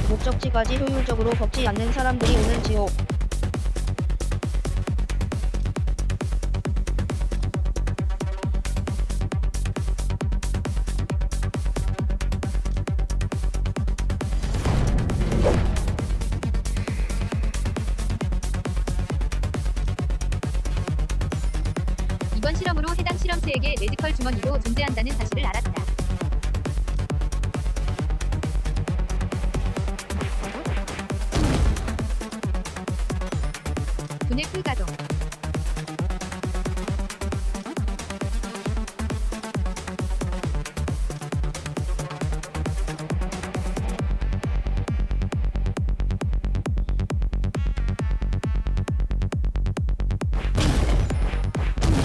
목적지까지 효율적으로 걷지 않는 사람들이 오는 지옥. 이번 실험으로 해당 실험체에게 매지컬 주머니도 존재한다는 사실을 알았다. 오늘 풀가동.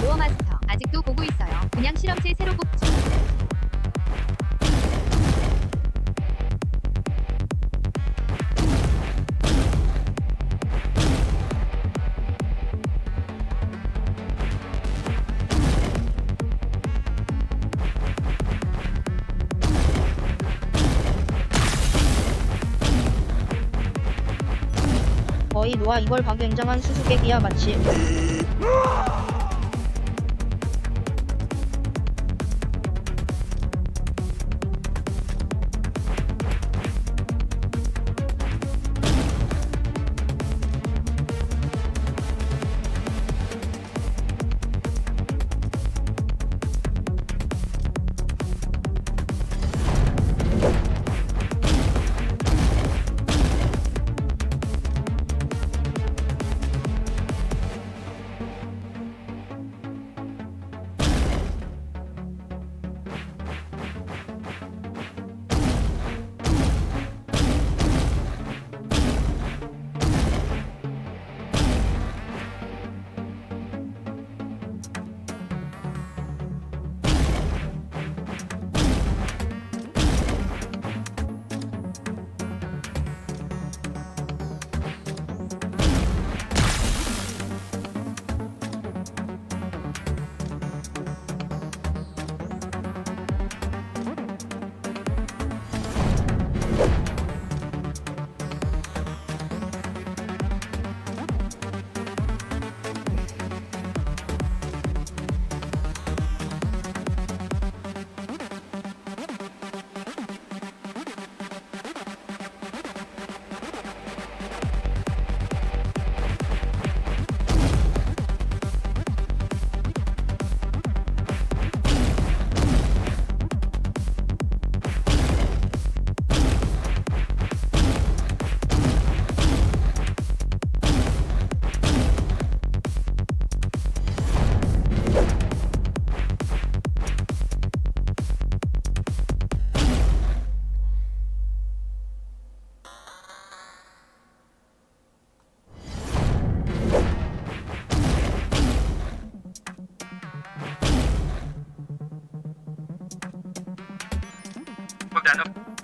모어마스터 아직도 보고 있어요. 분양 실험체 새로 복제. 어이 노아, 이걸 봐. 굉장한 수수께끼야 마치.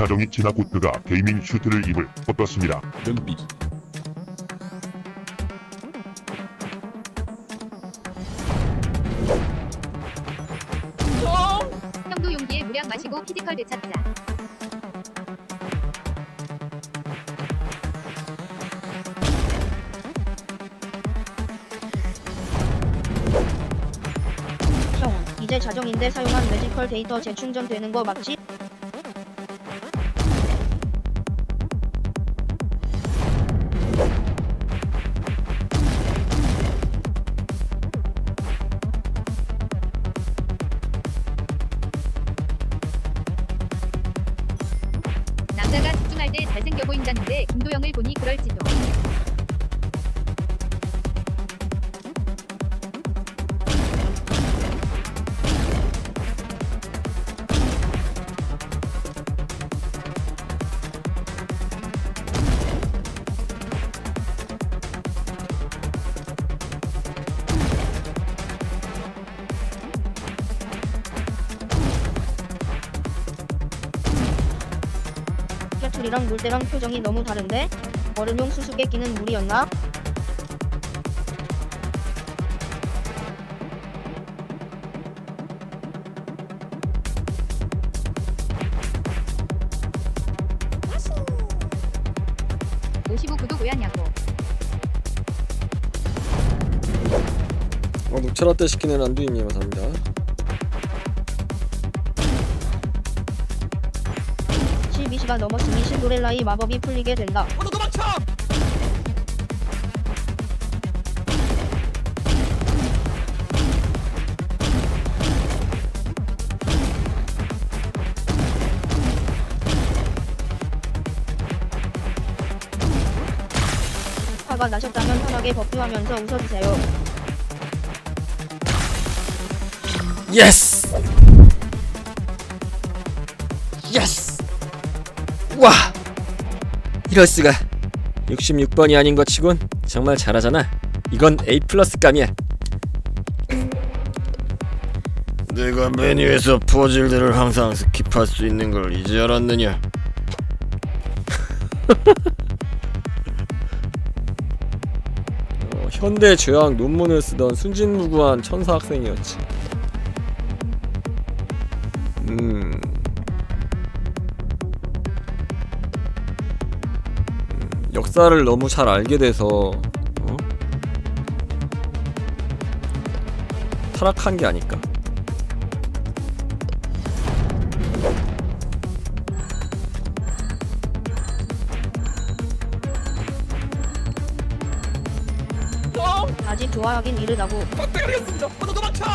자정이 지나 고트가 게이밍 슈트를 입을 벗었습니다. 눈빛. 형도 용기에 무량 마시고 피지컬 되찾자. 형, 이제 자정인데 사용한 매지컬 데이터 재충전 되는 거 맞지? 남자가 집중할 때 잘생겨 보인다는데 김도영을 보니 그럴지도. 이랑 물대랑 표정이 너무 다른데? 어른용 수수께끼는 무리였나? 아수. 55구도 뭐야냐고. 녹차라떼 시키는 안두이님 감사합니다. 넘었으니 신도렐라의 마법이 풀리게 된다. 모두 도망쳐! 화가 나셨다면 편하게 버프하면서 웃어주세요. 예스! 예스! 와! 이럴수가. 66번이 아닌 것 치곤 정말 잘하잖아. 이건 A+감이야. 내가 메뉴에서 퍼즐들을 항상 스킵할 수 있는 걸 이제 알았느냐? 현대 죄학 논문을 쓰던 순진무구한 천사 학생이었지. 역사를 너무 잘 알게 돼서 타락한 게 아닐까? 아직 좋아하긴 이르다고. 빡대가리겠습니다. 모두 도망쳐!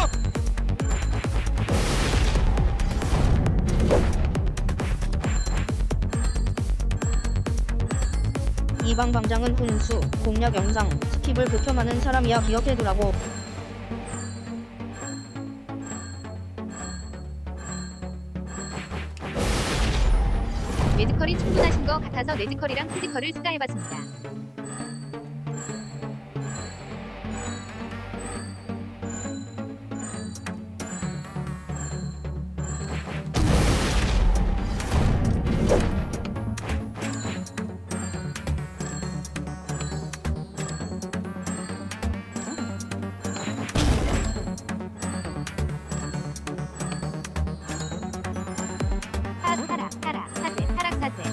이방 방장은 훈수, 공략 영상, 스킵을 극혐하는 사람이야. 기억해두라고. 메드컬이 충분하신 것 같아서 메드컬이랑 피지컬을 수다해봤습니다.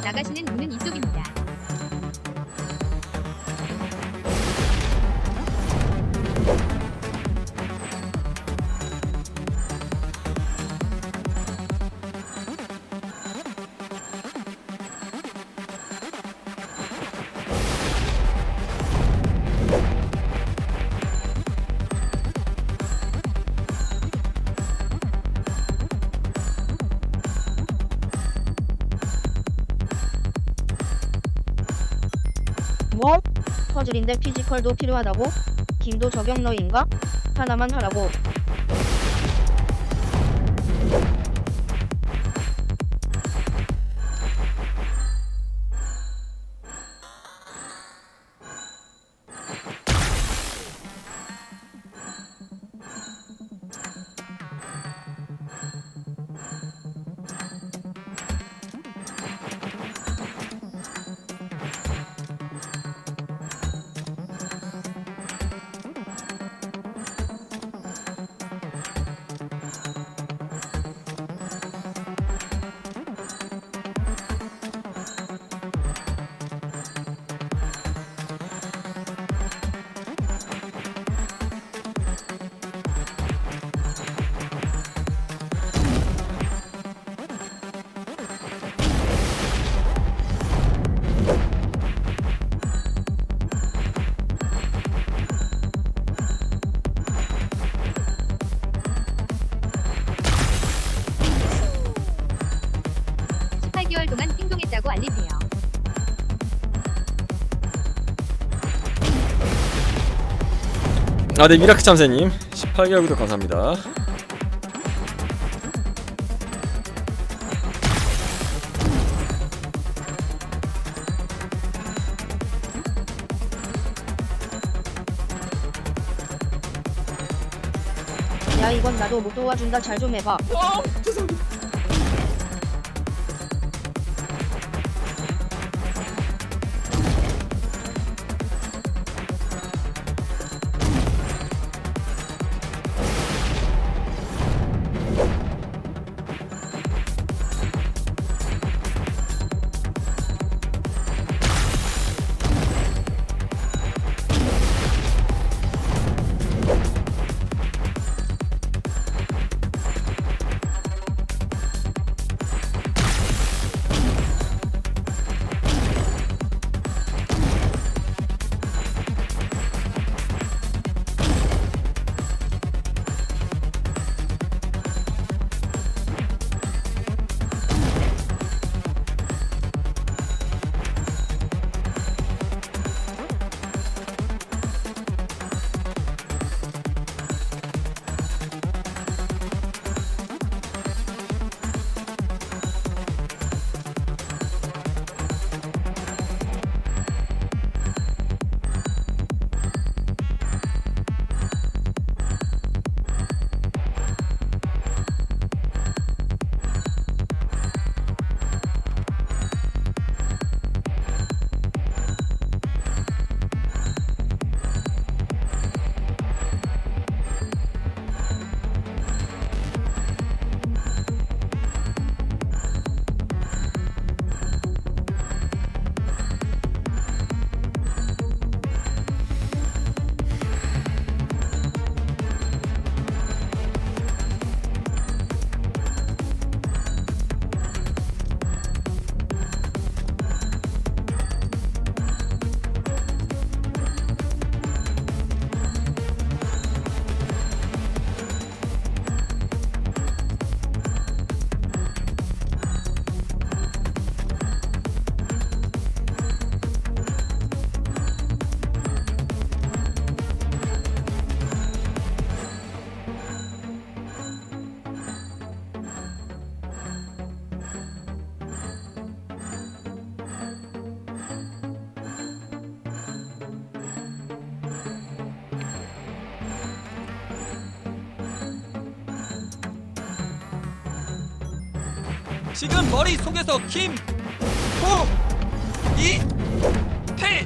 나가시는 문은 이쪽입니다. 뭐? 퍼즐인데 피지컬도 필요하다고? 김도 저격러인가? 하나만 하라고. 동안 행동했다고 알리세요. 아, 네, 미라크 참새님 18개월 구독 감사합니다. 야, 이건 나도 못 도와준다. 잘 좀 해봐. 와, 죄송합니다. 지금 머릿속에서 김, 호, 이, 태,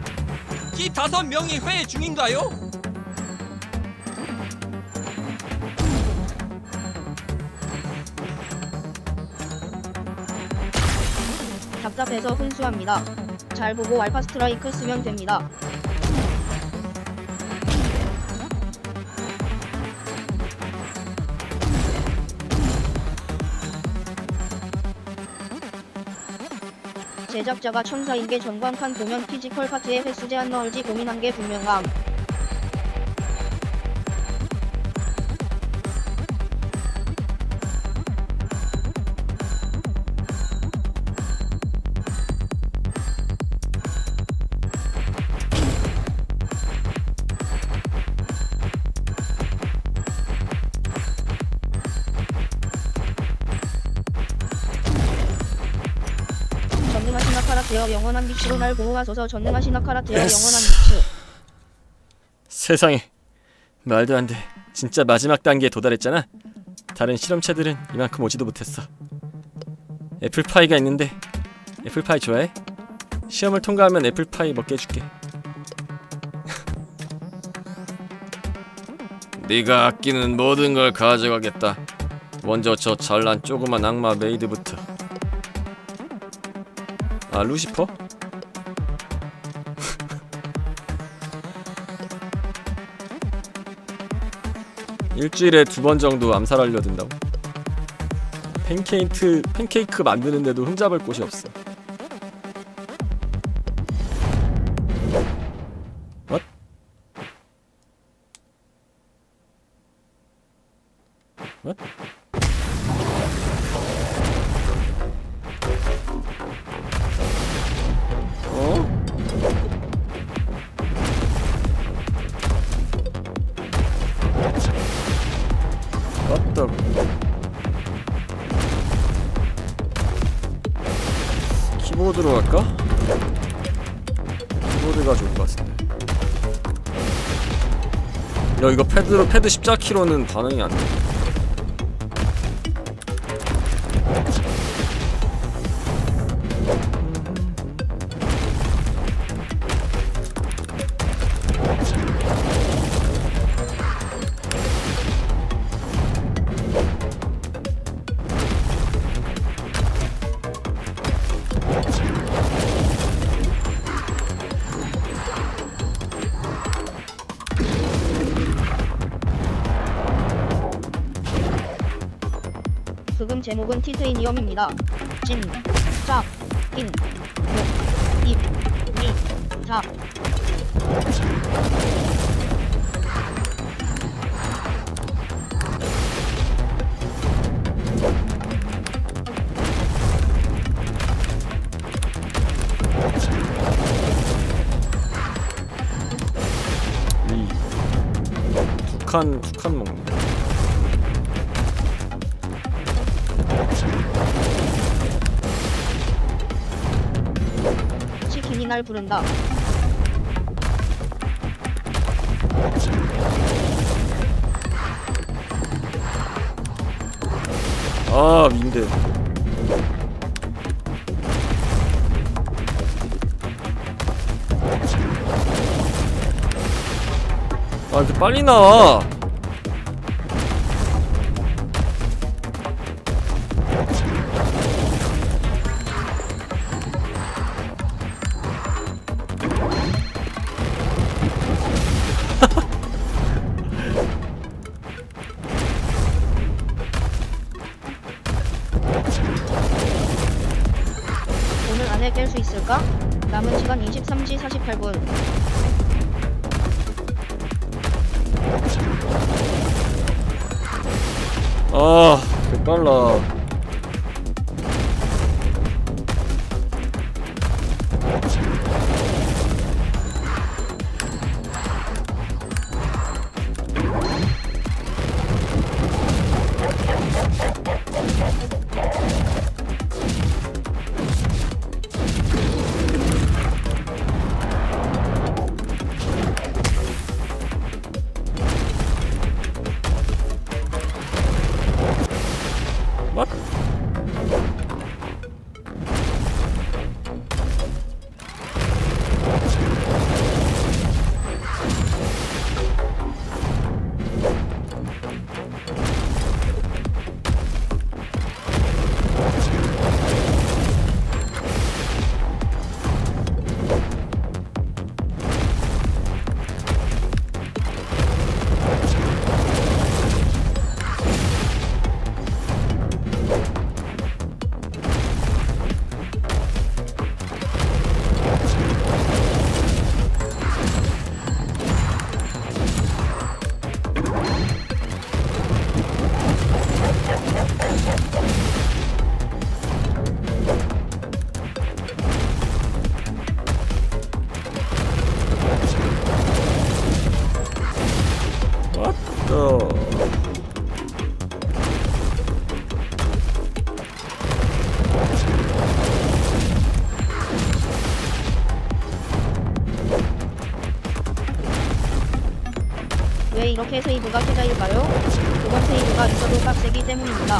이 5명이 회의 중인가요? 답답해서 훈수합니다. 잘 보고 알파 스트라이크 쓰면 됩니다. 제작자가 천사인게 전광판 보면 피지컬 파트에 횟수 제한 넣을지 고민한게 분명함. 영원한 빛으로 날 보호하소서. 전능하신 아카라테여 영원한 빛으로. 세상에, 말도 안 돼. 진짜 마지막 단계에 도달했잖아. 다른 실험체들은 이만큼 오지도 못했어. 애플파이가 있는데 애플파이 좋아해? 시험을 통과하면 애플파이 먹게 해줄게. 네가 아끼는 모든 걸 가져가겠다. 먼저 저 잘난 조그만 악마 메이드부터. 아, 루시퍼? 일주일에 2번 정도 암살하려 든다고? 팬케이크 만드는데도 흠잡을 곳이 없어. What? What? 키보드로 할까? 키보드가 좋을 것 같은데. 야, 이거 패드로, 패드 십자키로는 반응이 안 돼. 그금 제목은 티트이니엄입니다. 진, 짝, 인, 목, 입, 니, 자. 두 칸 먹는다. 치킨이 날 부른다. 아, 민대. 아, 이렇게 빨리 나와. 오늘 안에 깰 수 있을까? 남은 시간 23시 48분. 아, 개빨라. What? 왜 이렇게 세이브가 쾌자일까요? 그건 세이브가 있어도 빡세기 때문입니다.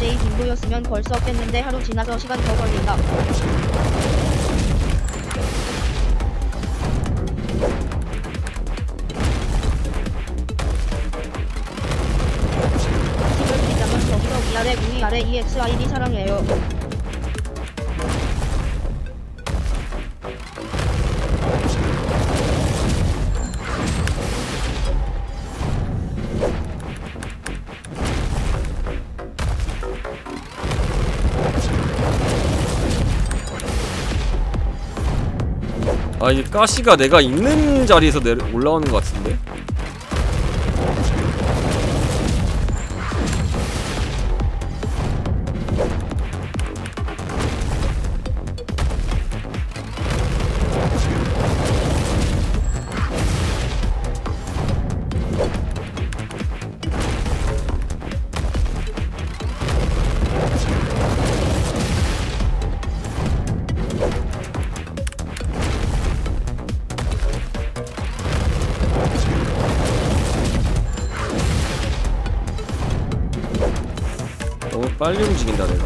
내일 빈도였으면 벌써 뺐는데 하루 지나서 시간 더 걸린다. 집을 비자면 저기서 위아래 위아래 EXID 사랑해요. 아, 이게 가시가 내가 있는 자리에서 올라오는 것 같은데? 빨리 움직인다 내가.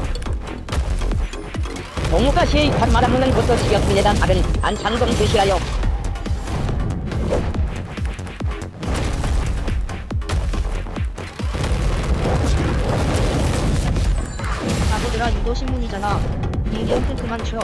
동무가 시의 밥 말아먹는 것도 지겹군에 대한 답은 안창동 제시하여. 바보들아, 이도 신문이잖아. 미디엄트 그만 쳐.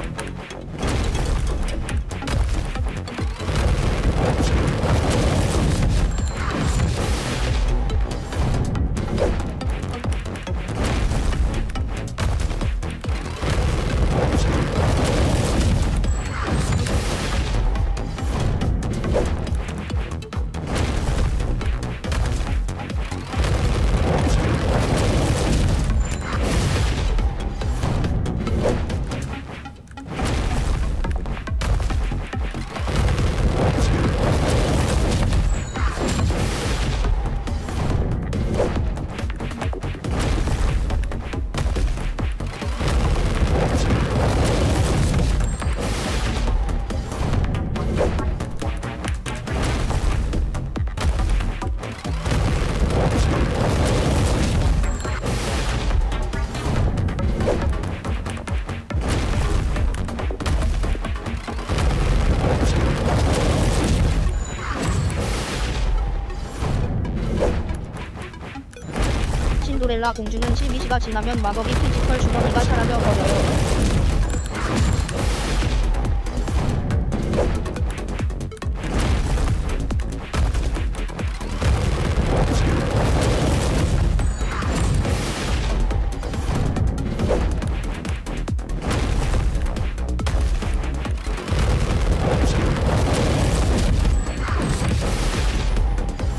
신도렐라 공주는 12시가 지나면 마법이 피지컬 주머니가 사라져버려요.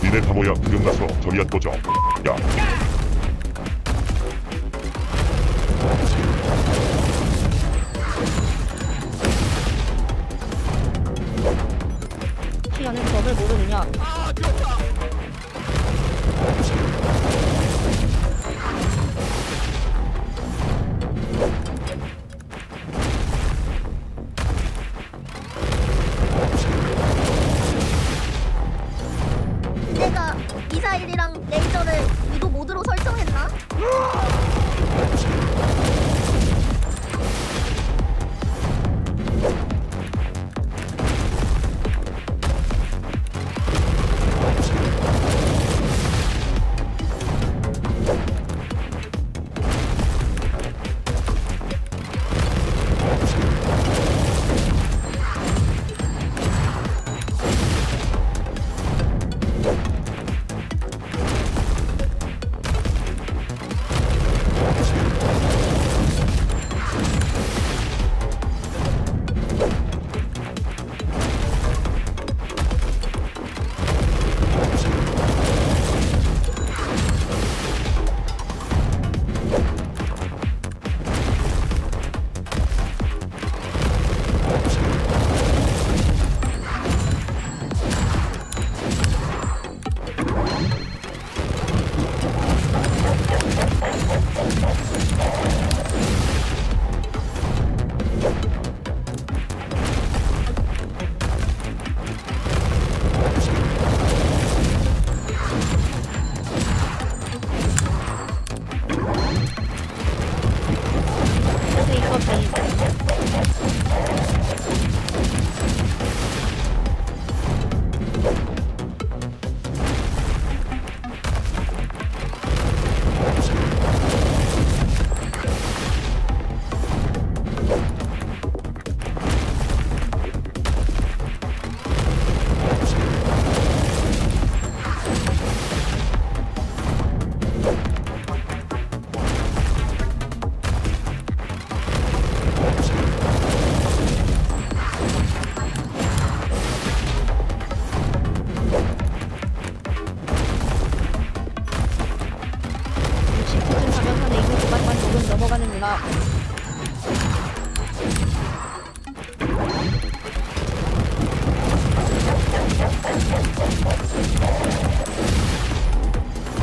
니네 바보야, 구경나서 저기야 꺼져. 야! 적을 모두 그냥. 아, 귀엽다. 내가 미사일이랑 레이저를 유도 모드로 설정했나?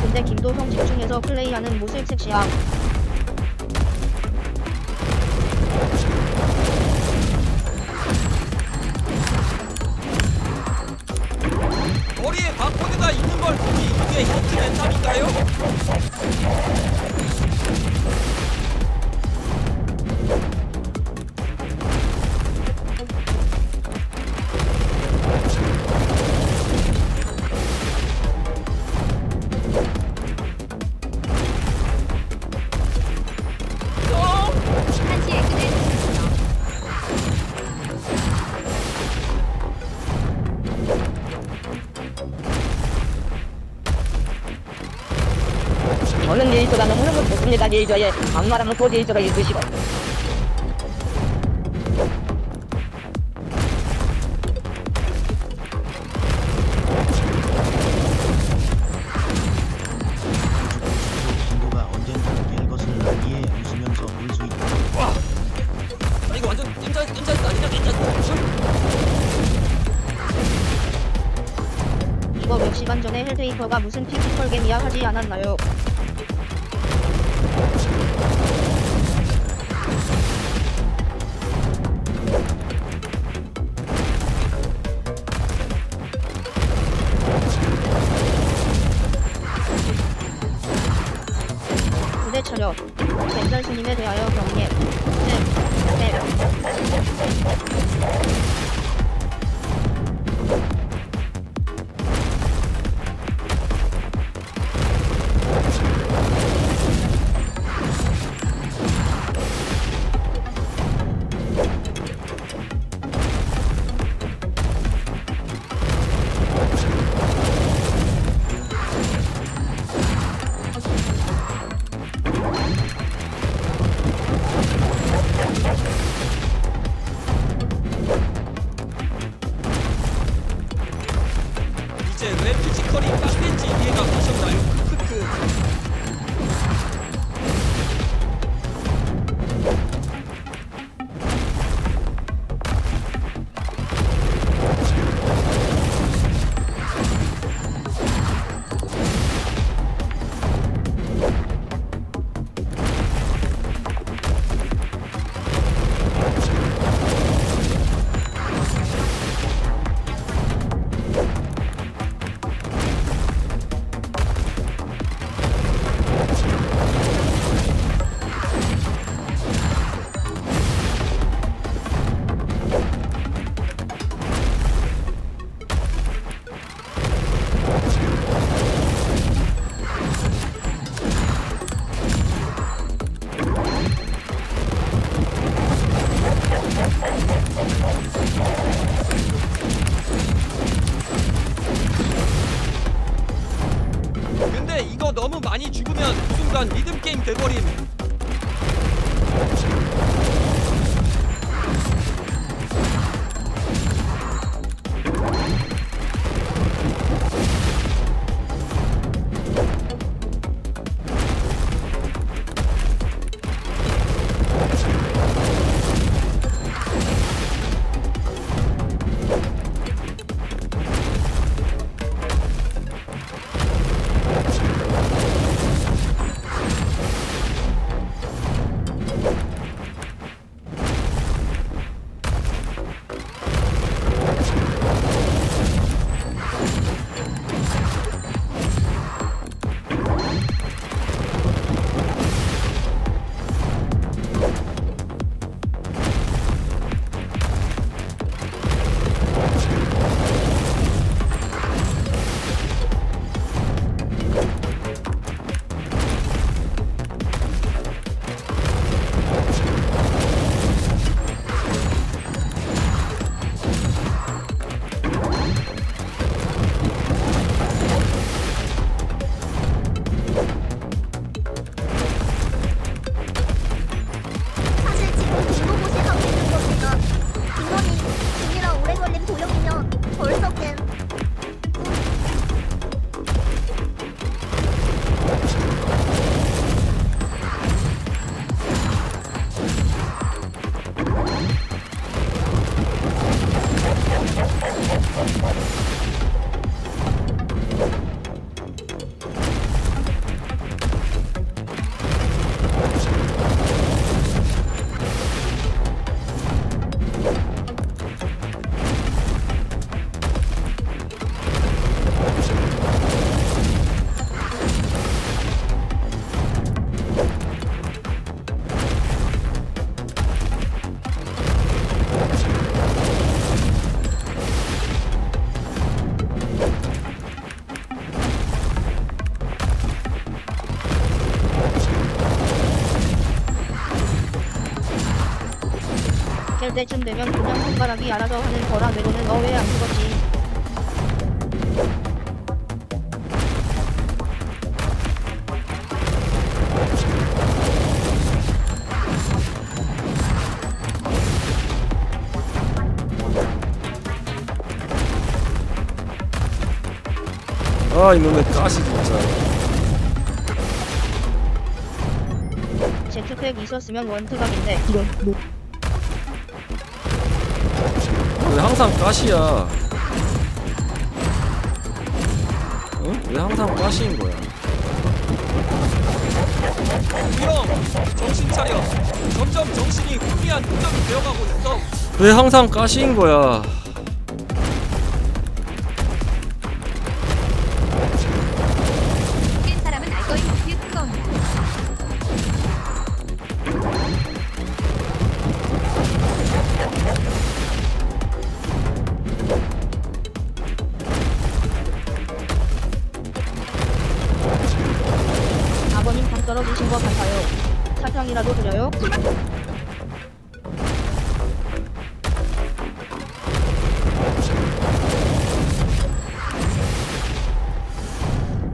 근데 김도성 집중해서 플레이하는 모습 섹시함. 머리에 바코드가 있는 걸 보니 이게 현지 멘탈인가요? 저는 레이저라는 흐름을 줬습니다. 레이저에 악마라는 또 레이저가 있으시고 친구가 언젠가는 깰 것을 이에 웃으면서 볼 수 있다. 와! 아, 이거 완전 찜짜스 아니냐? 이거 몇 시간 전에 헬테이퍼가 무슨 피지컬 게임이야 하지 않았나요? 부대 차려 벤달 스님에 대하여 경례. 돼버림. 때쯤 되면 그냥 손가락이 알아서 하는 거라 외로는 너 왜 안 죽었지? 아 이놈의 가시 진짜. 제트팩 있었으면 원트각인데 이런 뭐. 왜 항상 가시야? 어? 왜 항상 가시인 거야? 그럼 정신 차려. 점점 정신이 후미한 흔적이 되어가고 있어. 왜 항상 가시인 거야? 깬 사람은 알 거임. 떨어지신 것 같아요. 사탕이라도 드려요?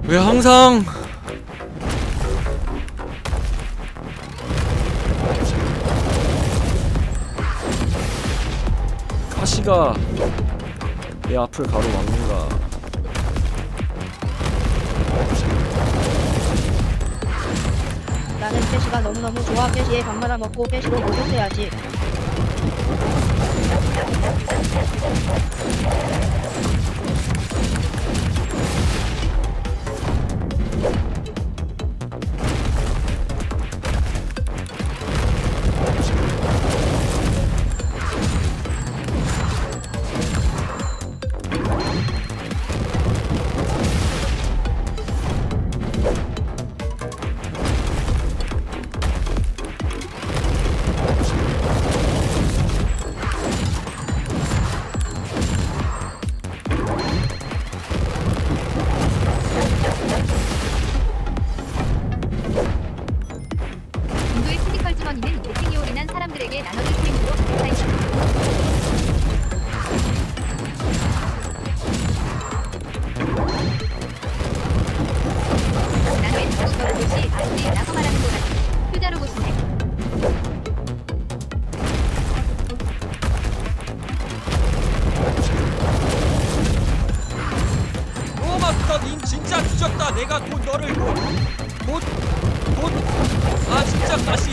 왜 항상 가시가 내 앞을 가로막는가? 나는 패시가 너무너무 좋아. 패시에 밥 말아먹고 패시로 모욕해야지. 진짜 뒤졌다. 내가 곧 너를 아 진짜 다시.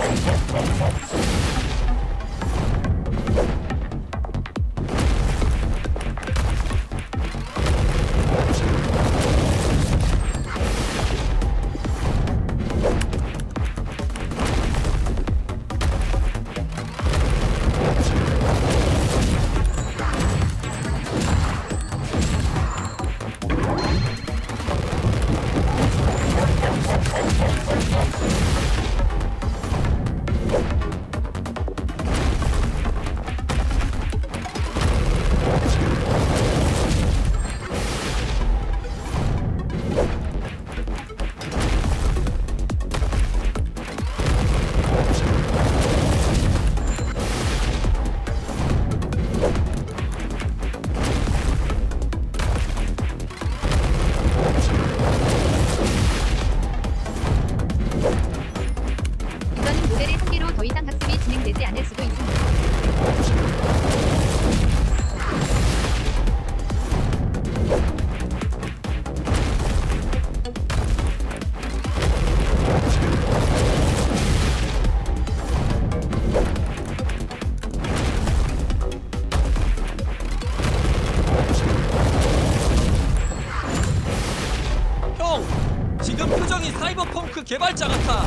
사이버펑크 개발자 같아.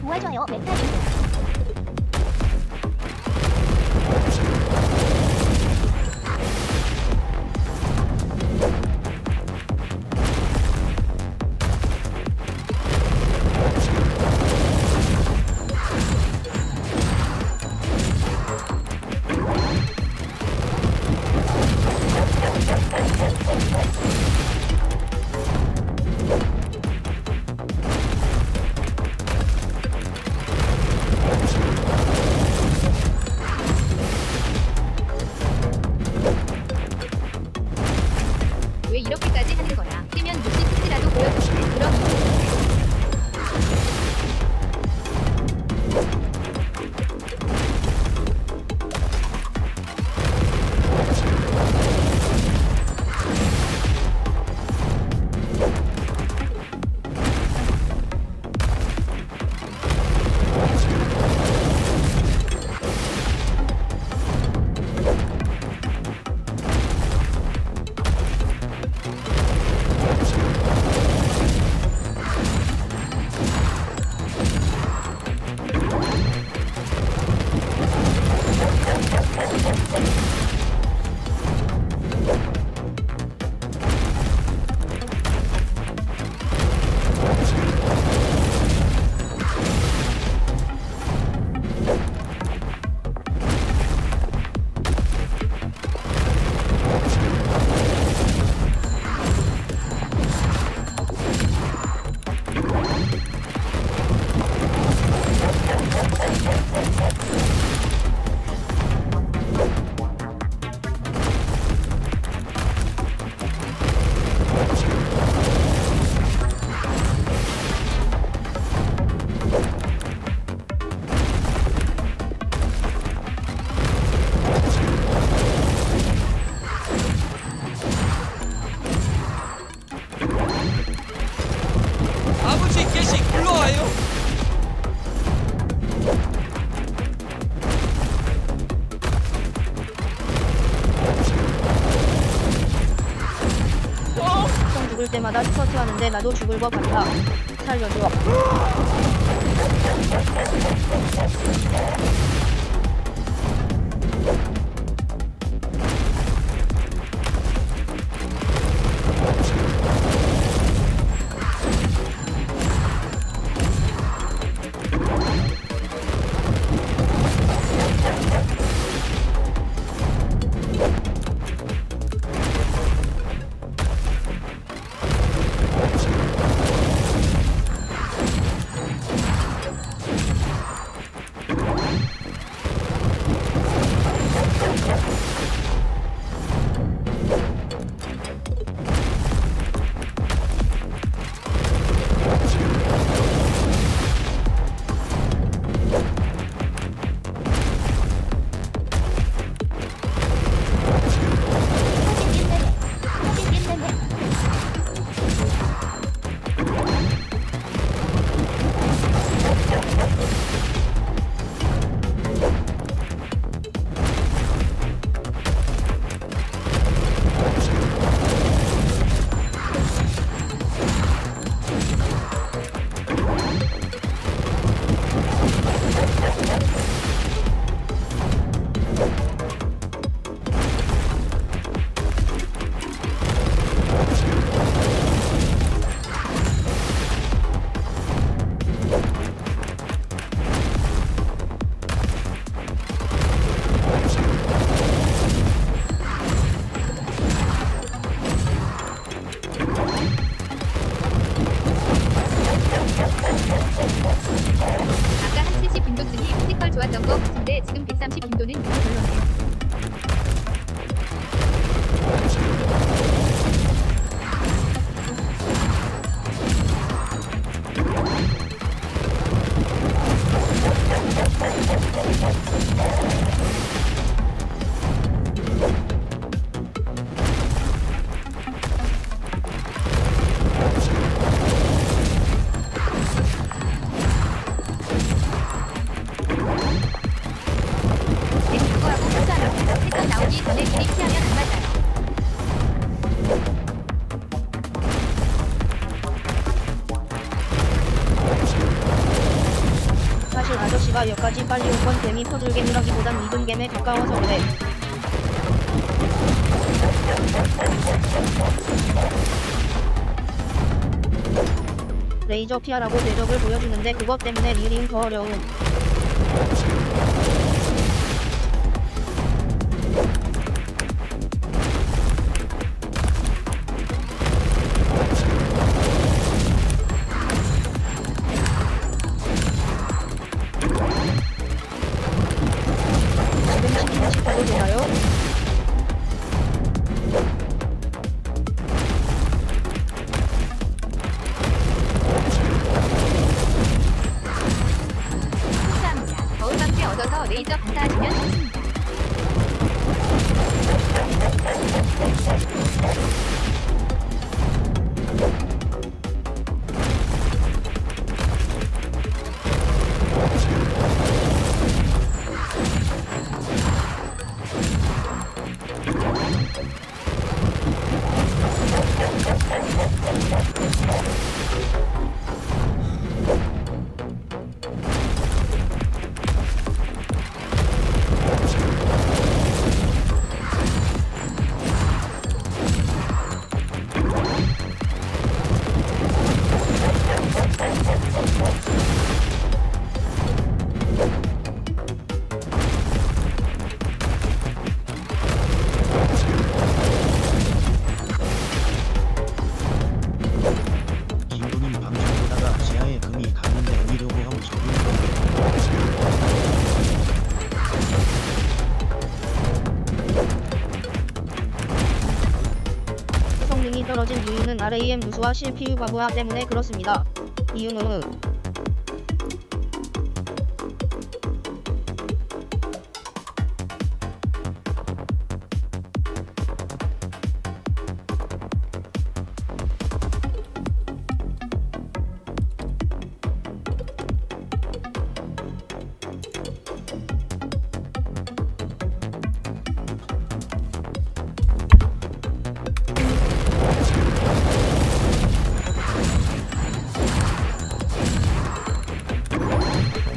도와줘요, 메타리. 때마다 스쿼트하는데 나도 죽을 것 같아. 살려줘. 아까 한 70 빈도쯤이 스티컬 좋았던 거 같은데 지금 130 빈도는 너무 별로네요. 아저씨가 여기까지 빨리 온 건 개미 포들개미라기보단 이등개미에 가까워서 그래. 레이저 피하라고 대적을 보여주는데 그것 때문에 리링 더 어려운. 레이저 받아주면 좋습니다. 성능이 떨어진 이유는 RAM 누수와 CPU 과부하 때문에 그렇습니다. 이유는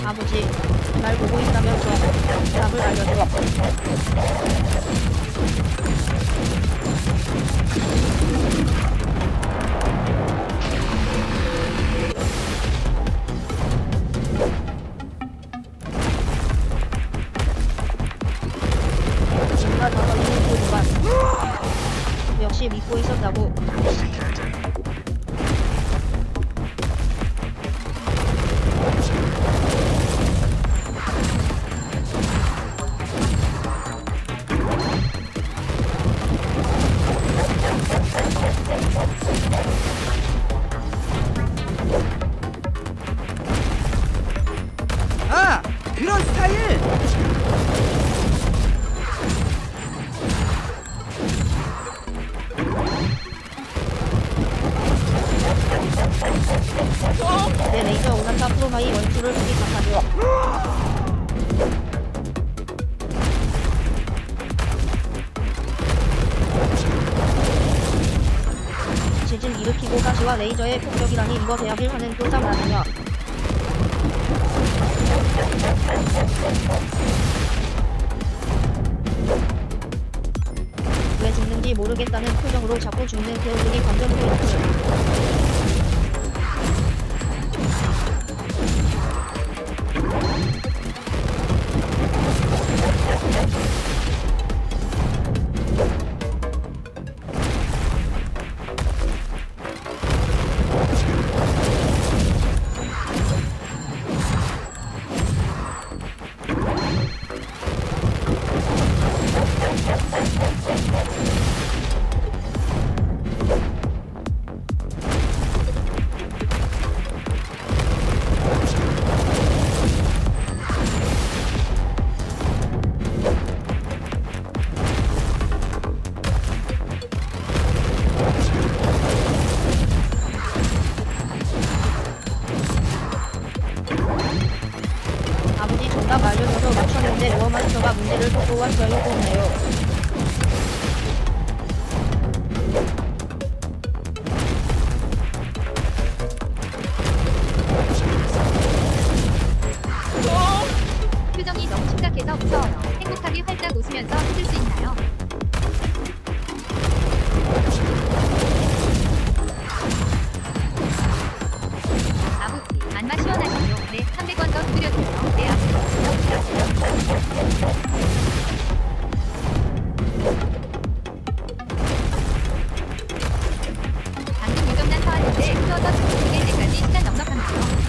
아버지, 날 보고 있다면서 답을 알려줘. 누가 다가 있는 도구만 역시 믿고 있었다고. 그런 스타일! 내 레이저 오산타 프로마이 원투를 수집하다니. 지진 일으키고 가시와 레이저의 폭격이라니 이거 대학을 하는 꼴상 아니냐. 왜 죽는지 모르겠다는 표정으로 자꾸 죽는 배우들이 감정되어 있죠. 제가 맞으면서 맞췄는데 로마스터가 문제를 보고와 저를 보네요. 표정이 너무 심각해서 무서워요. 행복하게 활짝 웃으면서 해줄 수 있나요? 아버지, 안마 시원하시죠? 네, 300원 더 뿌려주세요. 네, 아시죠? 방금 유정난 사왔는데 끄어서 죽일 때까지 시간 넉넉한데요.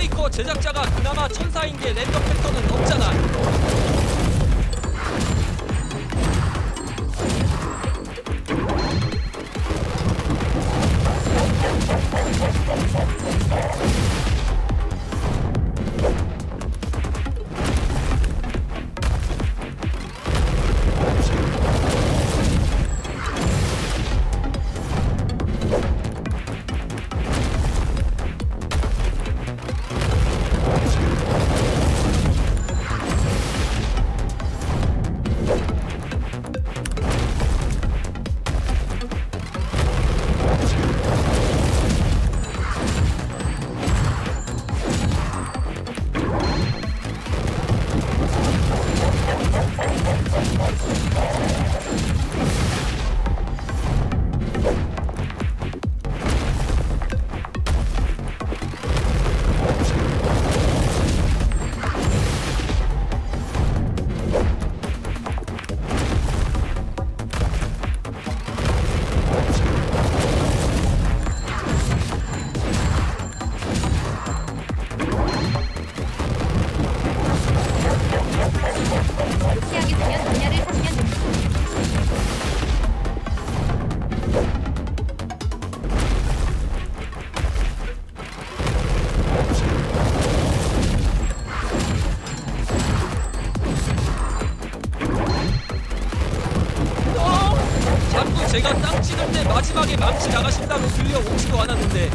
테이커 제작자가 그나마 천사인 게 랜덤 팩터는 없잖아. 제가 땅 치는 데 마지막에 망치 나가신다고 들려오지도 않았는데.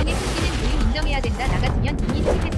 이번에 토끼는 도입 인정해야 된다. 나갔으면 이미 스킵했어.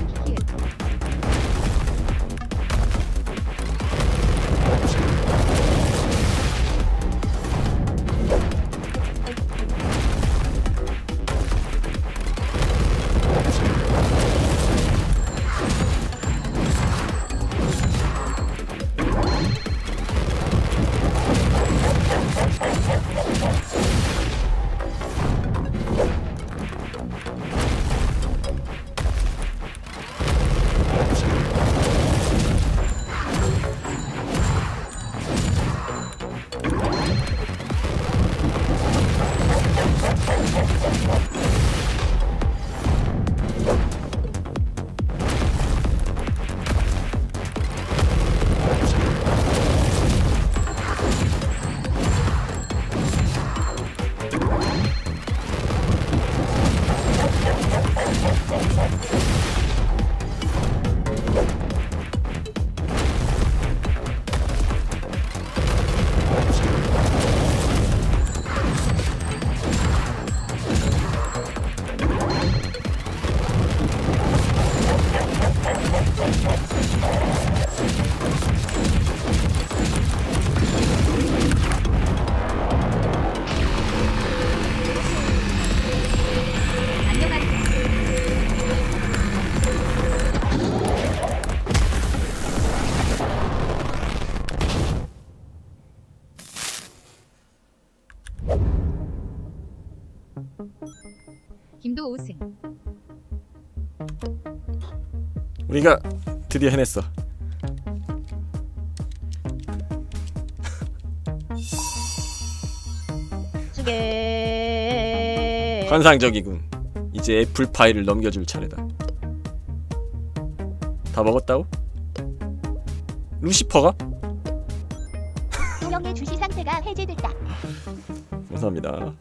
김도 5승. 우리가 드디어 해냈어. 환상적이군. 이제 애플파이를 넘겨줄 차례다. 다 먹었다고? 루시퍼가? 도령의 주시 상태가 해제됐다. 감사합니다.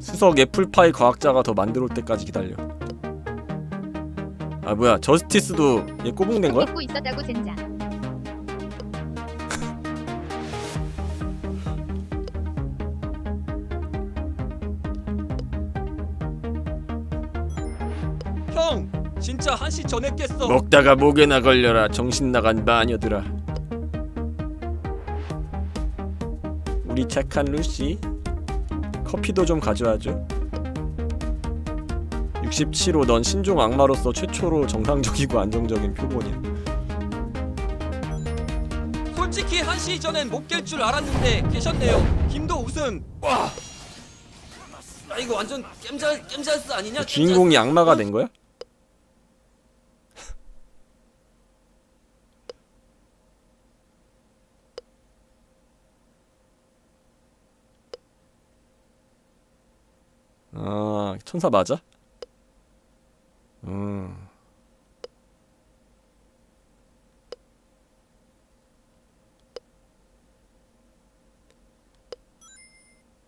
수석 애플파이 과학자가 더 만들어올 때까지 기다려. 아 뭐야, 저스티스도 얘 꼬붕된 거야? 잊고 있었다고 젠장. 형! 진짜 1시 전에 깼어. 먹다가 목에나 걸려라 정신나간 마녀들아. 우리 착한 루시 커피도 좀 가져와줘. 67호 넌 신종 악마로서 최초로 정상적이고 안정적인 표본이야. 솔직히 1시 전엔 못 깰 줄 알았는데 계셨네요. 김도 우승. 와. 아 이거 완전 겜잘스 아니냐? 주인공이 악마가 된 거야? 아, 천사 맞아?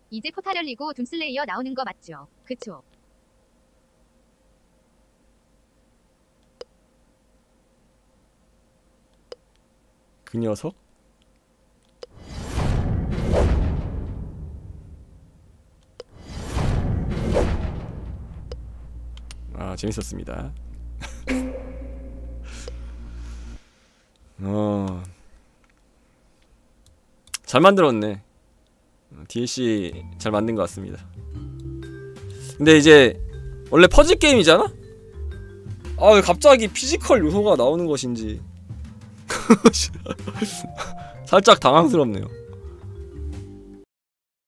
이제 코타 열리고 둠슬레이어 나오는 거 맞죠? 그쵸? 그 녀석? 아, 재밌었습니다. 잘 만들었네. DLC 잘 만든 것 같습니다. 근데 이제 원래 퍼즐 게임이잖아? 아, 왜 갑자기 피지컬 요소가 나오는 것인지 살짝 당황스럽네요.